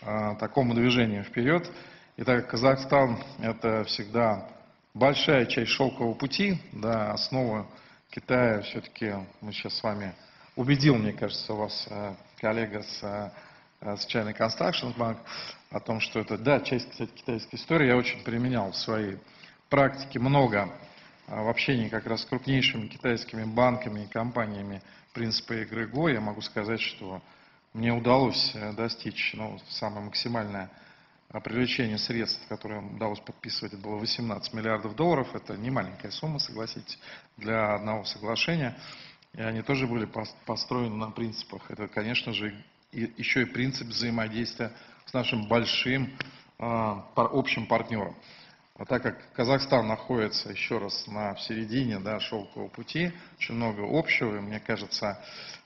а, такому движению вперед. И так как Казахстан это всегда большая часть Шелкового пути, да, основа Китая, все-таки мы сейчас с вами убедил, мне кажется, вас коллега с, с China Construction Bank о том, что это, да, часть, кстати, китайской истории. Я очень применял в своей практике много в общении как раз с крупнейшими китайскими банками и компаниями принципы игры Го. Я могу сказать, что мне удалось достичь, ну, самое максимальное привлечение средств, которые удалось подписывать, это было восемнадцать миллиардов долларов. Это не маленькая сумма, согласитесь, для одного соглашения. И они тоже были построены на принципах. Это, конечно же, и, еще и принцип взаимодействия с нашим большим э, общим партнером. А так как Казахстан находится, еще раз, на середине да, Шелкового пути, очень много общего, и мне кажется,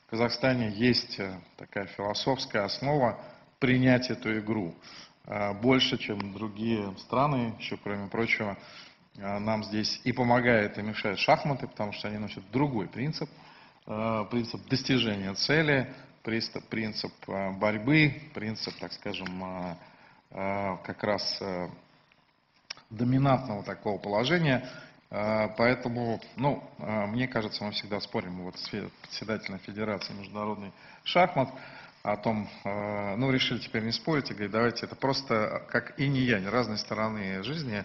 в Казахстане есть такая философская основа принять эту игру. Э, больше, чем другие страны, еще, кроме прочего, нам здесь и помогает, и мешает шахматы, потому что они носят другой принцип. Принцип достижения цели, принцип борьбы, принцип, так скажем, как раз доминантного такого положения. Поэтому, ну, мне кажется, мы всегда спорим, вот с председателем Федерации международный шахмат, о том, ну, решили теперь не спорить, и говорит, давайте, это просто как инь и янь, разные стороны жизни.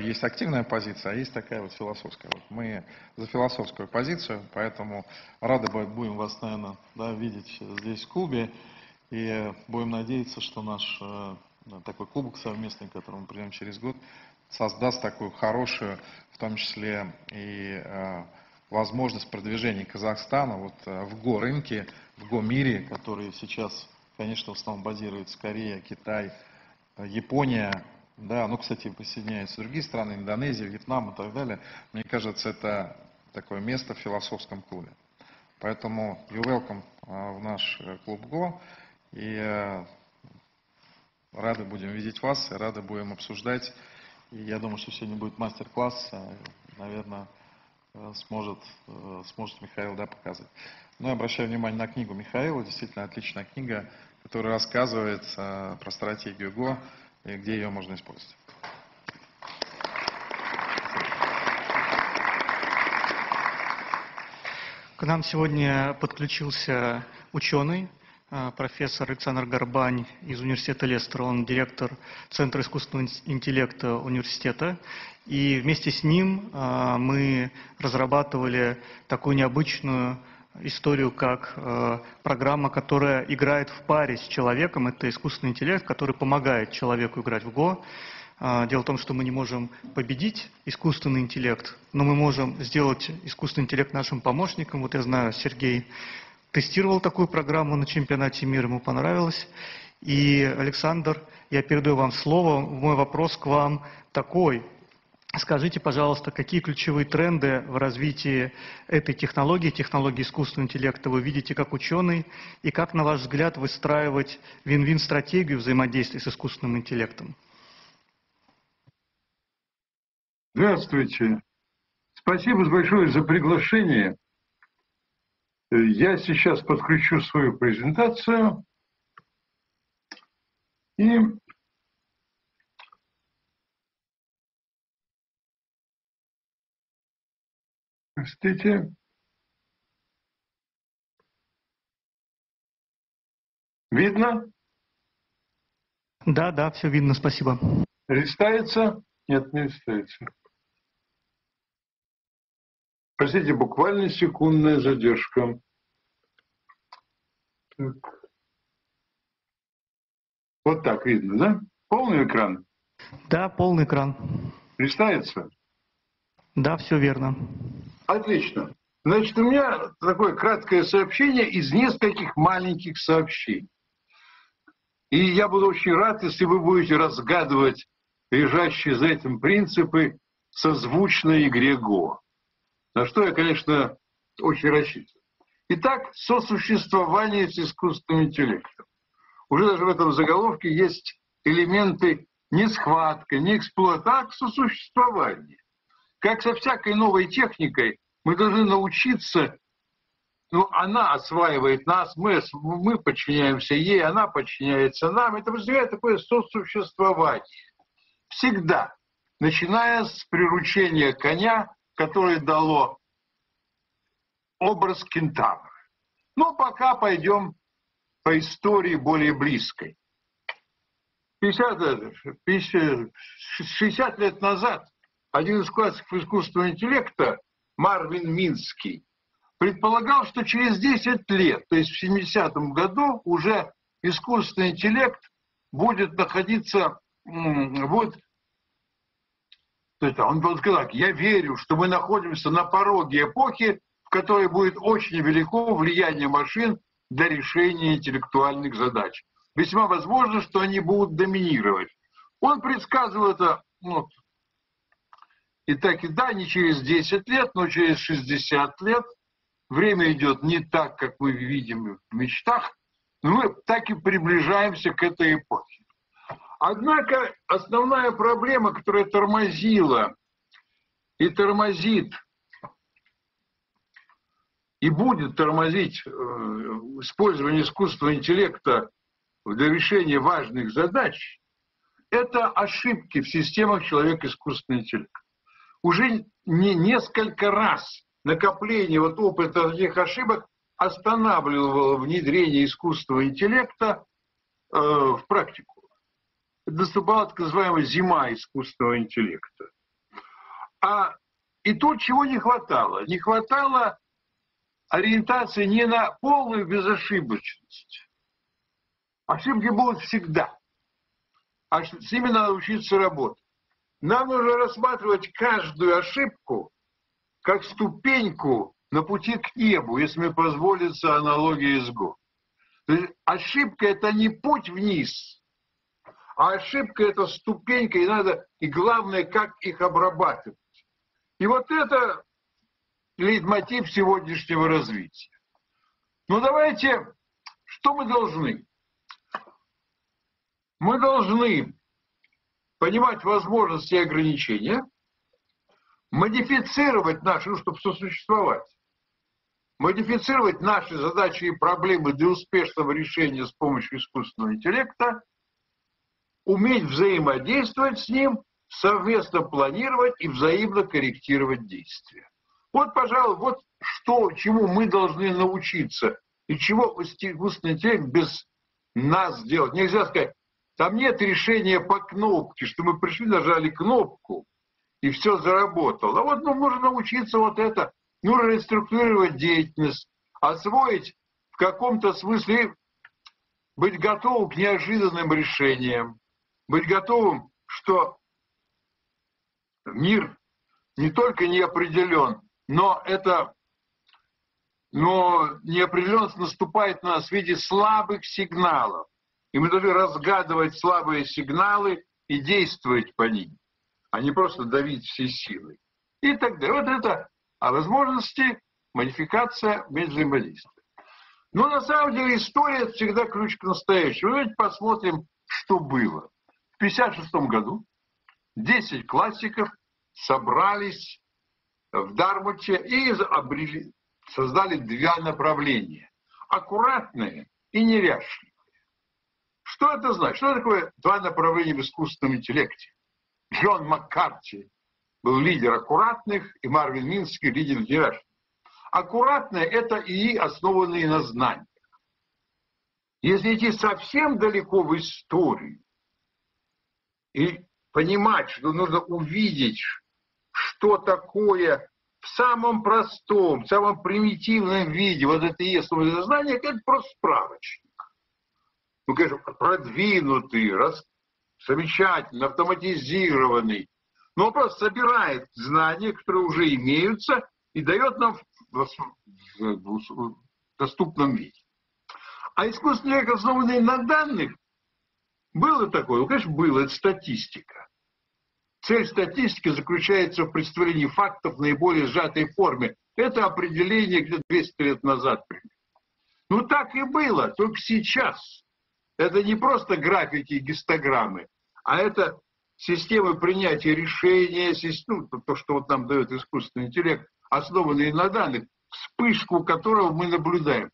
Есть активная позиция, а есть такая вот философская. Вот мы за философскую позицию, поэтому рады будем вас, наверное, да, видеть здесь в клубе, и будем надеяться, что наш такой кубок совместный, который мы придем через год, создаст такую хорошую, в том числе и возможность продвижения Казахстана вот в го-рынке, в го-мире, который сейчас, конечно, в основном базируется Корея, Китай, Япония, да, ну, кстати, присоединяются другие страны, Индонезия, Вьетнам и так далее. Мне кажется, это такое место в философском клубе. Поэтому you're welcome в наш клуб Го, и рады будем видеть вас, и рады будем обсуждать. И я думаю, что сегодня будет мастер-класс, наверное, сможет, сможет Михаил, да, показать. Ну, я обращаю внимание на книгу Михаила, действительно отличная книга, которая рассказывает про стратегию Го и где ее можно использовать. К нам сегодня подключился ученый, профессор Александр Горбань из Университета Лестера. Он директор Центра искусственного интеллекта университета. И вместе с ним мы разрабатывали такую необычную историю, как программа, которая играет в паре с человеком. Это искусственный интеллект, который помогает человеку играть в Го. Дело в том, что мы не можем победить искусственный интеллект, но мы можем сделать искусственный интеллект нашим помощником. Вот я знаю, Сергей тестировал такую программу на чемпионате мира, ему понравилось. И, Александр, я передаю вам слово. Мой вопрос к вам такой. Скажите, пожалуйста, какие ключевые тренды в развитии этой технологии, технологии искусственного интеллекта, вы видите как ученый? И как, на ваш взгляд, выстраивать вин-вин стратегию взаимодействия с искусственным интеллектом? Здравствуйте. Спасибо большое за приглашение. Я сейчас подключу свою презентацию. И простите. Видно? Да, да, все видно, спасибо. Листается? Нет, не листается. Простите, буквально секундная задержка. Так. Вот так видно, да? Полный экран? Да, полный экран. Листается? Да, все верно. Отлично. Значит, у меня такое краткое сообщение из нескольких маленьких сообщений. И я буду очень рад, если вы будете разгадывать лежащие за этим принципы созвучной игре Го. На что я, конечно, очень рассчитываю. Итак, сосуществование с искусственным интеллектом. Уже даже в этом заголовке есть элементы не схватка, не эксплуатация, а сосуществование. Как со всякой новой техникой, мы должны научиться, ну, она осваивает нас, мы, мы подчиняемся ей, она подчиняется нам. Это возникает такое сосуществование. Всегда. Начиная с приручения коня, которое дало образ кентавра. Но пока пойдем по истории более близкой. пятьдесят, пятьдесят, шестьдесят лет назад один из классиков искусственного интеллекта, Марвин Минский, предполагал, что через десять лет, то есть в семидесятом году, уже искусственный интеллект будет находиться, будет он сказал: я верю, что мы находимся на пороге эпохи, в которой будет очень велико влияние машин для решения интеллектуальных задач. Весьма возможно, что они будут доминировать. Он предсказывал это, ну, и так и да, не через десять лет, но через шестьдесят лет. Время идет не так, как мы видим в мечтах, но мы так и приближаемся к этой эпохе. Однако основная проблема, которая тормозила и тормозит, и будет тормозить использование искусственного интеллекта для решения важных задач, это ошибки в системах человек-искусственный интеллект. Уже не несколько раз накопление вот опыта таких ошибок останавливало внедрение искусственного интеллекта э, в практику. Наступала так называемая зима искусственного интеллекта. А и то, чего не хватало. Не хватало ориентации не на полную безошибочность. Ошибки будут всегда. А с ними надо учиться работать. Нам нужно рассматривать каждую ошибку как ступеньку на пути к небу, если мне позволится аналогия с Го. То есть ошибка — это не путь вниз, а ошибка — это ступенька, и надо, и главное, как их обрабатывать. И вот это лейтмотив сегодняшнего развития. Ну давайте, что мы должны? Мы должны понимать возможности и ограничения, модифицировать наши, ну, чтобы сосуществовать, модифицировать наши задачи и проблемы для успешного решения с помощью искусственного интеллекта, уметь взаимодействовать с ним, совместно планировать и взаимно корректировать действия. Вот, пожалуй, вот что, чему мы должны научиться, и чего искусственный интеллект без нас делать. Нельзя сказать, там нет решения по кнопке, что мы пришли, нажали кнопку, и все заработало. А вот ну, нужно научиться вот это, нужно реструктурировать деятельность, освоить в каком-то смысле, быть готовым к неожиданным решениям, быть готовым, что мир не только не определен, но это но неопределенность наступает на нас в виде слабых сигналов. И мы должны разгадывать слабые сигналы и действовать по ним, а не просто давить всей силой. И так далее. Вот это о возможности модификация взаимодействия. Но на самом деле история всегда ключ к настоящему. Давайте посмотрим, что было. В тысяча девятьсот пятьдесят шестом году десять классиков собрались в Дармуте и обрели, создали два направления. Аккуратные и неряшливые. Что это значит? Что такое два направления в искусственном интеллекте? Джон Маккарти был лидер аккуратных, и Марвин Минский лидер неряшных. Аккуратное — это и основанные на знаниях. Если идти совсем далеко в историю и понимать, что нужно увидеть, что такое в самом простом, в самом примитивном виде, вот это и есть основанные на знаниях, это просто справочник. Ну, конечно, продвинутый, раз, замечательно, автоматизированный. Но он просто собирает знания, которые уже имеются, и дает нам в, в, в доступном виде. А искусственный интеллект, основанный на данных, было такое? Ну, конечно, было. Это статистика. Цель статистики заключается в представлении фактов в наиболее сжатой форме. Это определение где-то двести лет назад примерно. Ну, так и было, только сейчас. Это не просто графики и гистограммы, а это системы принятия решения, ну, то, что вот нам дает искусственный интеллект, основанные на данных, вспышку которого мы наблюдаем.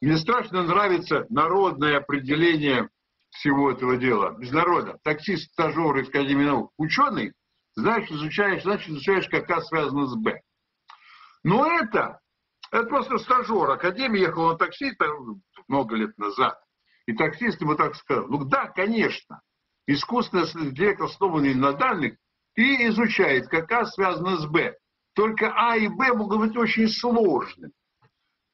Мне страшно нравится народное определение всего этого дела. Без народа. Таксист, стажер из Академии наук. Ученый, значит, изучаешь, значит, изучаешь, как А связано с Б. Но это, это просто стажер. Академия ехала на такси там, много лет назад. И таксист ему так сказал. Ну да, конечно, искусственный интеллект, основанный на данных, и изучает, как А связано с Б. Только А и Б могут быть очень сложными.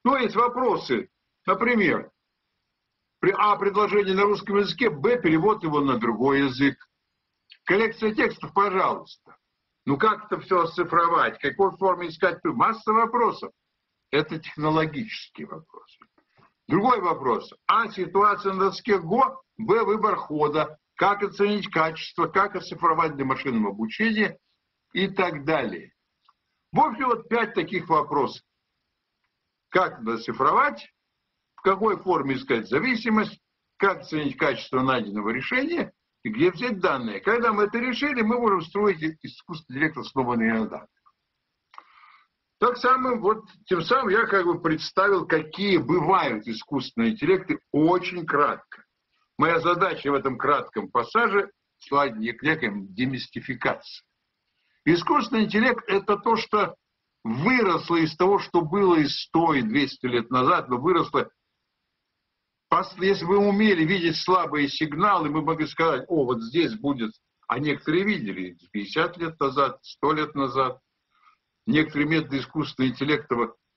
Но есть вопросы. Например, при А предложение на русском языке, Б перевод его на другой язык. Коллекция текстов, пожалуйста. Ну как это все оцифровать? В какой форме искать? Масса вопросов. Это технологические вопросы. Другой вопрос. А — ситуация на доске Го, Б — выбор хода, как оценить качество, как оцифровать для машинного обучения и так далее. В общем, вот пять таких вопросов. Как оцифровать, в какой форме искать зависимость, как оценить качество найденного решения и где взять данные. Когда мы это решили, мы можем строить искусственный интеллект, основанный на данных. Так самым, вот, тем самым я как бы представил, какие бывают искусственные интеллекты, очень кратко. Моя задача в этом кратком пассаже шла к некой демистификации. Искусственный интеллект – это то, что выросло из того, что было и сто, и двести лет назад, но выросло. Если вы умели видеть слабые сигналы, мы могли сказать, о, вот здесь будет, а некоторые видели пятьдесят лет назад, сто лет назад. Некоторые методы искусственного интеллекта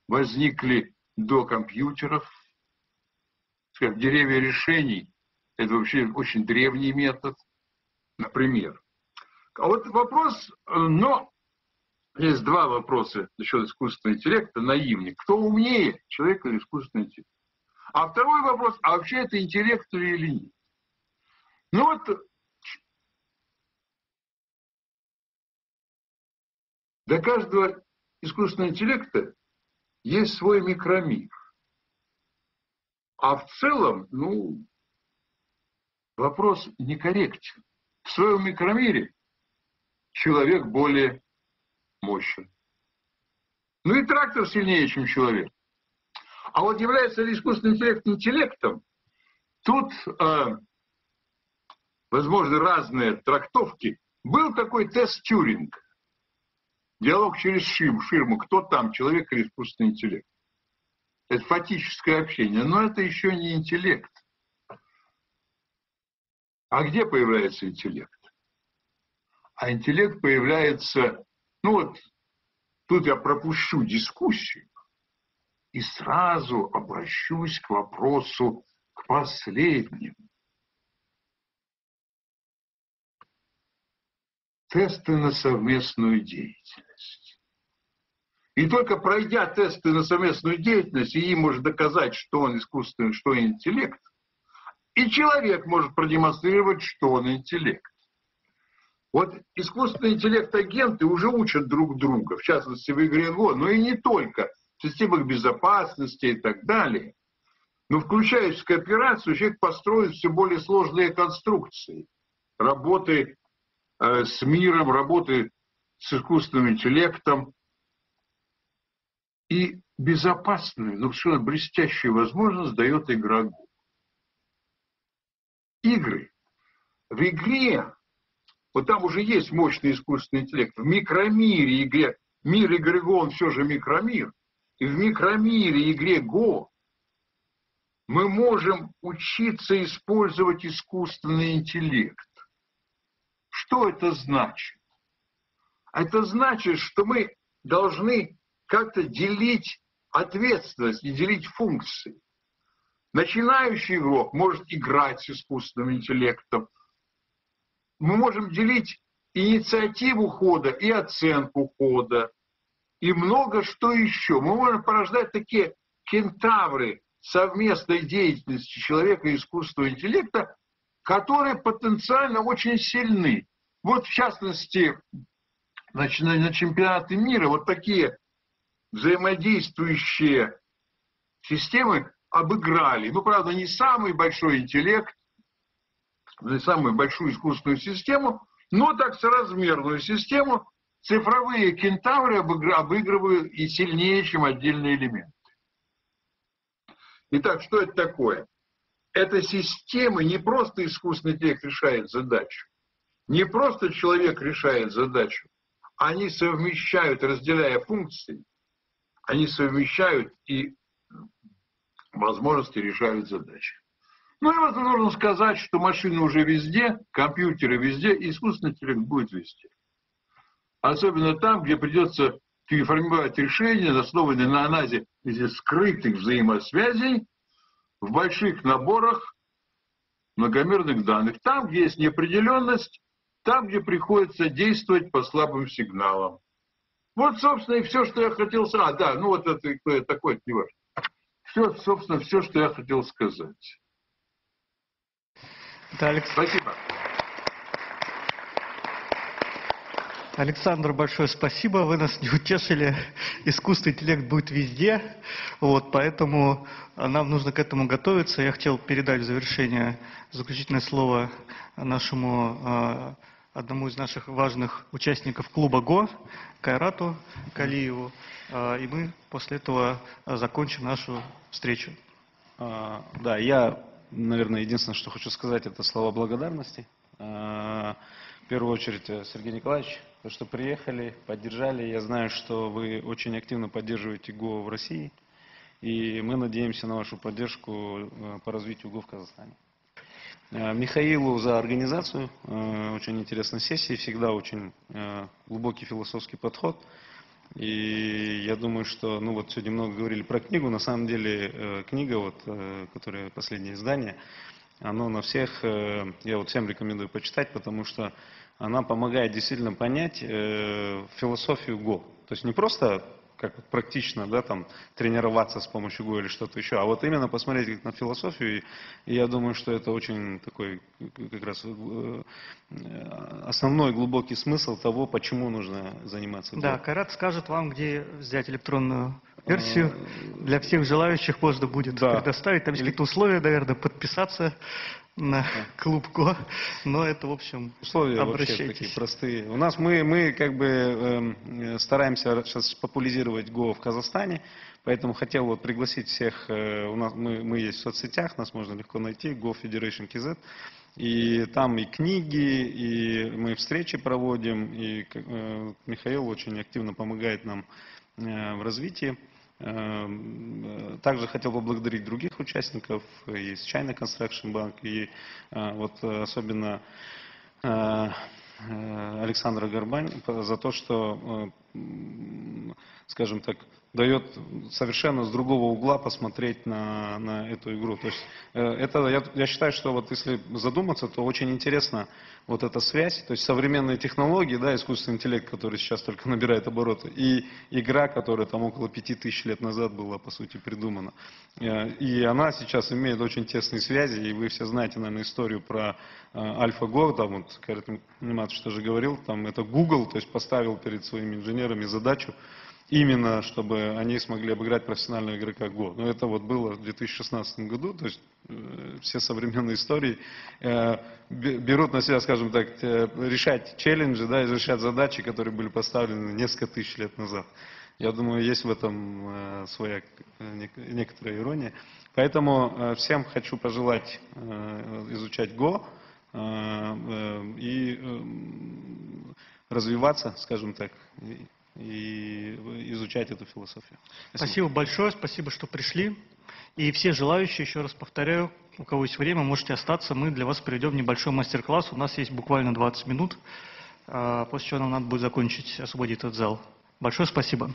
возникли до компьютеров, скажем, деревья решений. Это вообще очень древний метод, например. А вот вопрос, но есть два вопроса насчет искусственного интеллекта, наивный. Кто умнее, человек или искусственный интеллект? А второй вопрос, а вообще это интеллект или нет? Ну вот, для каждого искусственного интеллекта есть свой микромир. А в целом, ну... вопрос некорректен. В своем микромире человек более мощен. Ну и трактор сильнее, чем человек. А вот является ли искусственный интеллект интеллектом? Тут э, возможны разные трактовки. Был такой тест Тьюринга. Диалог через ширму. ширму. Кто там, человек или искусственный интеллект? Это фатическое общение. Но это еще не интеллект. А где появляется интеллект? А интеллект появляется... Ну вот, тут я пропущу дискуссию и сразу обращусь к вопросу, к последнему. Тесты на совместную деятельность. И только пройдя тесты на совместную деятельность, и им можно доказать, что он искусственный, что он интеллект, и человек может продемонстрировать, что он интеллект. Вот искусственный интеллект-агенты уже учат друг друга, в частности в игре Го, но и не только, в системах безопасности и так далее. Но включаясь в кооперацию, человек построит все более сложные конструкции работы э, с миром, работы с искусственным интеллектом и безопасную, но все блестящую возможность дает игра Го. Игры. В игре, вот там уже есть мощный искусственный интеллект, в микромире игре, мир игры Го, он все же микромир, и в микромире игре Го мы можем учиться использовать искусственный интеллект. Что это значит? Это значит, что мы должны как-то делить ответственность и делить функции. Начинающий игрок может играть с искусственным интеллектом. Мы можем делить инициативу хода и оценку хода. И много что еще. Мы можем порождать такие кентавры совместной деятельности человека и искусственного интеллекта, которые потенциально очень сильны. Вот в частности, значит, на чемпионаты мира вот такие взаимодействующие системы обыграли. Ну, правда, не самый большой интеллект, не самую большую искусственную систему, но так соразмерную систему цифровые кентавры обыгрывают и сильнее, чем отдельные элементы. Итак, что это такое? Это системы, не просто искусственный интеллект решает задачу, не просто человек решает задачу, они совмещают, разделяя функции, они совмещают и возможности решают задачи. Ну и вот нужно сказать, что машины уже везде, компьютеры везде, и искусственный интеллект будет везде. Особенно там, где придется переформировать решения, основанные на анализе скрытых взаимосвязей, в больших наборах многомерных данных. Там, где есть неопределенность, там, где приходится действовать по слабым сигналам. Вот, собственно, и все, что я хотел... А, да, ну вот это кто я такой, это не важно. Все, собственно, все, что я хотел сказать. Да, Алекс... Спасибо. Александр, большое спасибо. Вы нас не утешили. Искусственный интеллект будет везде. Вот, поэтому нам нужно к этому готовиться. Я хотел передать в завершение заключительное слово нашему одному из наших важных участников клуба ГО, Кайрату Калиеву. И мы после этого закончим нашу встречу. А, да, я, наверное, единственное, что хочу сказать, это слова благодарности. А, в первую очередь, Сергей Николаевич, то, что приехали, поддержали. Я знаю, что вы очень активно поддерживаете ГО в России. И мы надеемся на вашу поддержку по развитию ГО в Казахстане. Михаилу за организацию. Очень интересная сессия, всегда очень глубокий философский подход. И я думаю, что, ну вот сегодня много говорили про книгу. На самом деле книга, вот, которая последнее издание, она на всех, я вот всем рекомендую почитать, потому что она помогает действительно понять философию ГО. То есть не просто как практично, да, там, тренироваться с помощью ГО или что-то еще, а вот именно посмотреть как на философию, и я думаю, что это очень такой, как раз, основной глубокий смысл того, почему нужно заниматься ГО. Да, Кайрат скажет вам, где взять электронную версию, для всех желающих можно будет, да, предоставить, там есть какие-то условия, наверное, подписаться на клуб ГО, но это, в общем, условия вообще такие простые. У нас мы, мы как бы э, стараемся сейчас популяризировать ГО в Казахстане, поэтому хотел вот пригласить всех, э, у нас, мы, мы есть в соцсетях, нас можно легко найти, ГО Federation кей зет, и там и книги, и мы встречи проводим, и э, Михаил очень активно помогает нам э, в развитии. Также хотел поблагодарить других участников из China Construction Bank и вот особенно Александра Горбань за то, что, скажем так, дает совершенно с другого угла посмотреть на, на эту игру. То есть это, я, я считаю, что вот если задуматься, то очень интересна вот эта связь, то есть современные технологии, да, искусственный интеллект, который сейчас только набирает обороты, и игра, которая там около пяти тысяч лет назад была, по сути, придумана. И она сейчас имеет очень тесные связи, и вы все знаете, наверное, историю про Альфа Го, там вот, Кайрат Нематович тоже говорил, там это Google, то есть поставил перед своими инженерами задачу, именно чтобы они смогли обыграть профессионального игрока ГО. Но это вот было в две тысячи шестнадцатом году, то есть э, все современные истории э, берут на себя, скажем так, э, решать челленджи, да, и решать задачи, которые были поставлены несколько тысяч лет назад. Я думаю, есть в этом э, своя э, некоторая ирония. Поэтому э, всем хочу пожелать э, изучать ГО э, э, и э, развиваться, скажем так, и изучать эту философию. Спасибо. Спасибо большое, спасибо, что пришли. И все желающие, еще раз повторяю, у кого есть время, можете остаться, мы для вас проведем небольшой мастер-класс. У нас есть буквально двадцать минут, после чего нам надо будет закончить, освободить этот зал. Большое спасибо.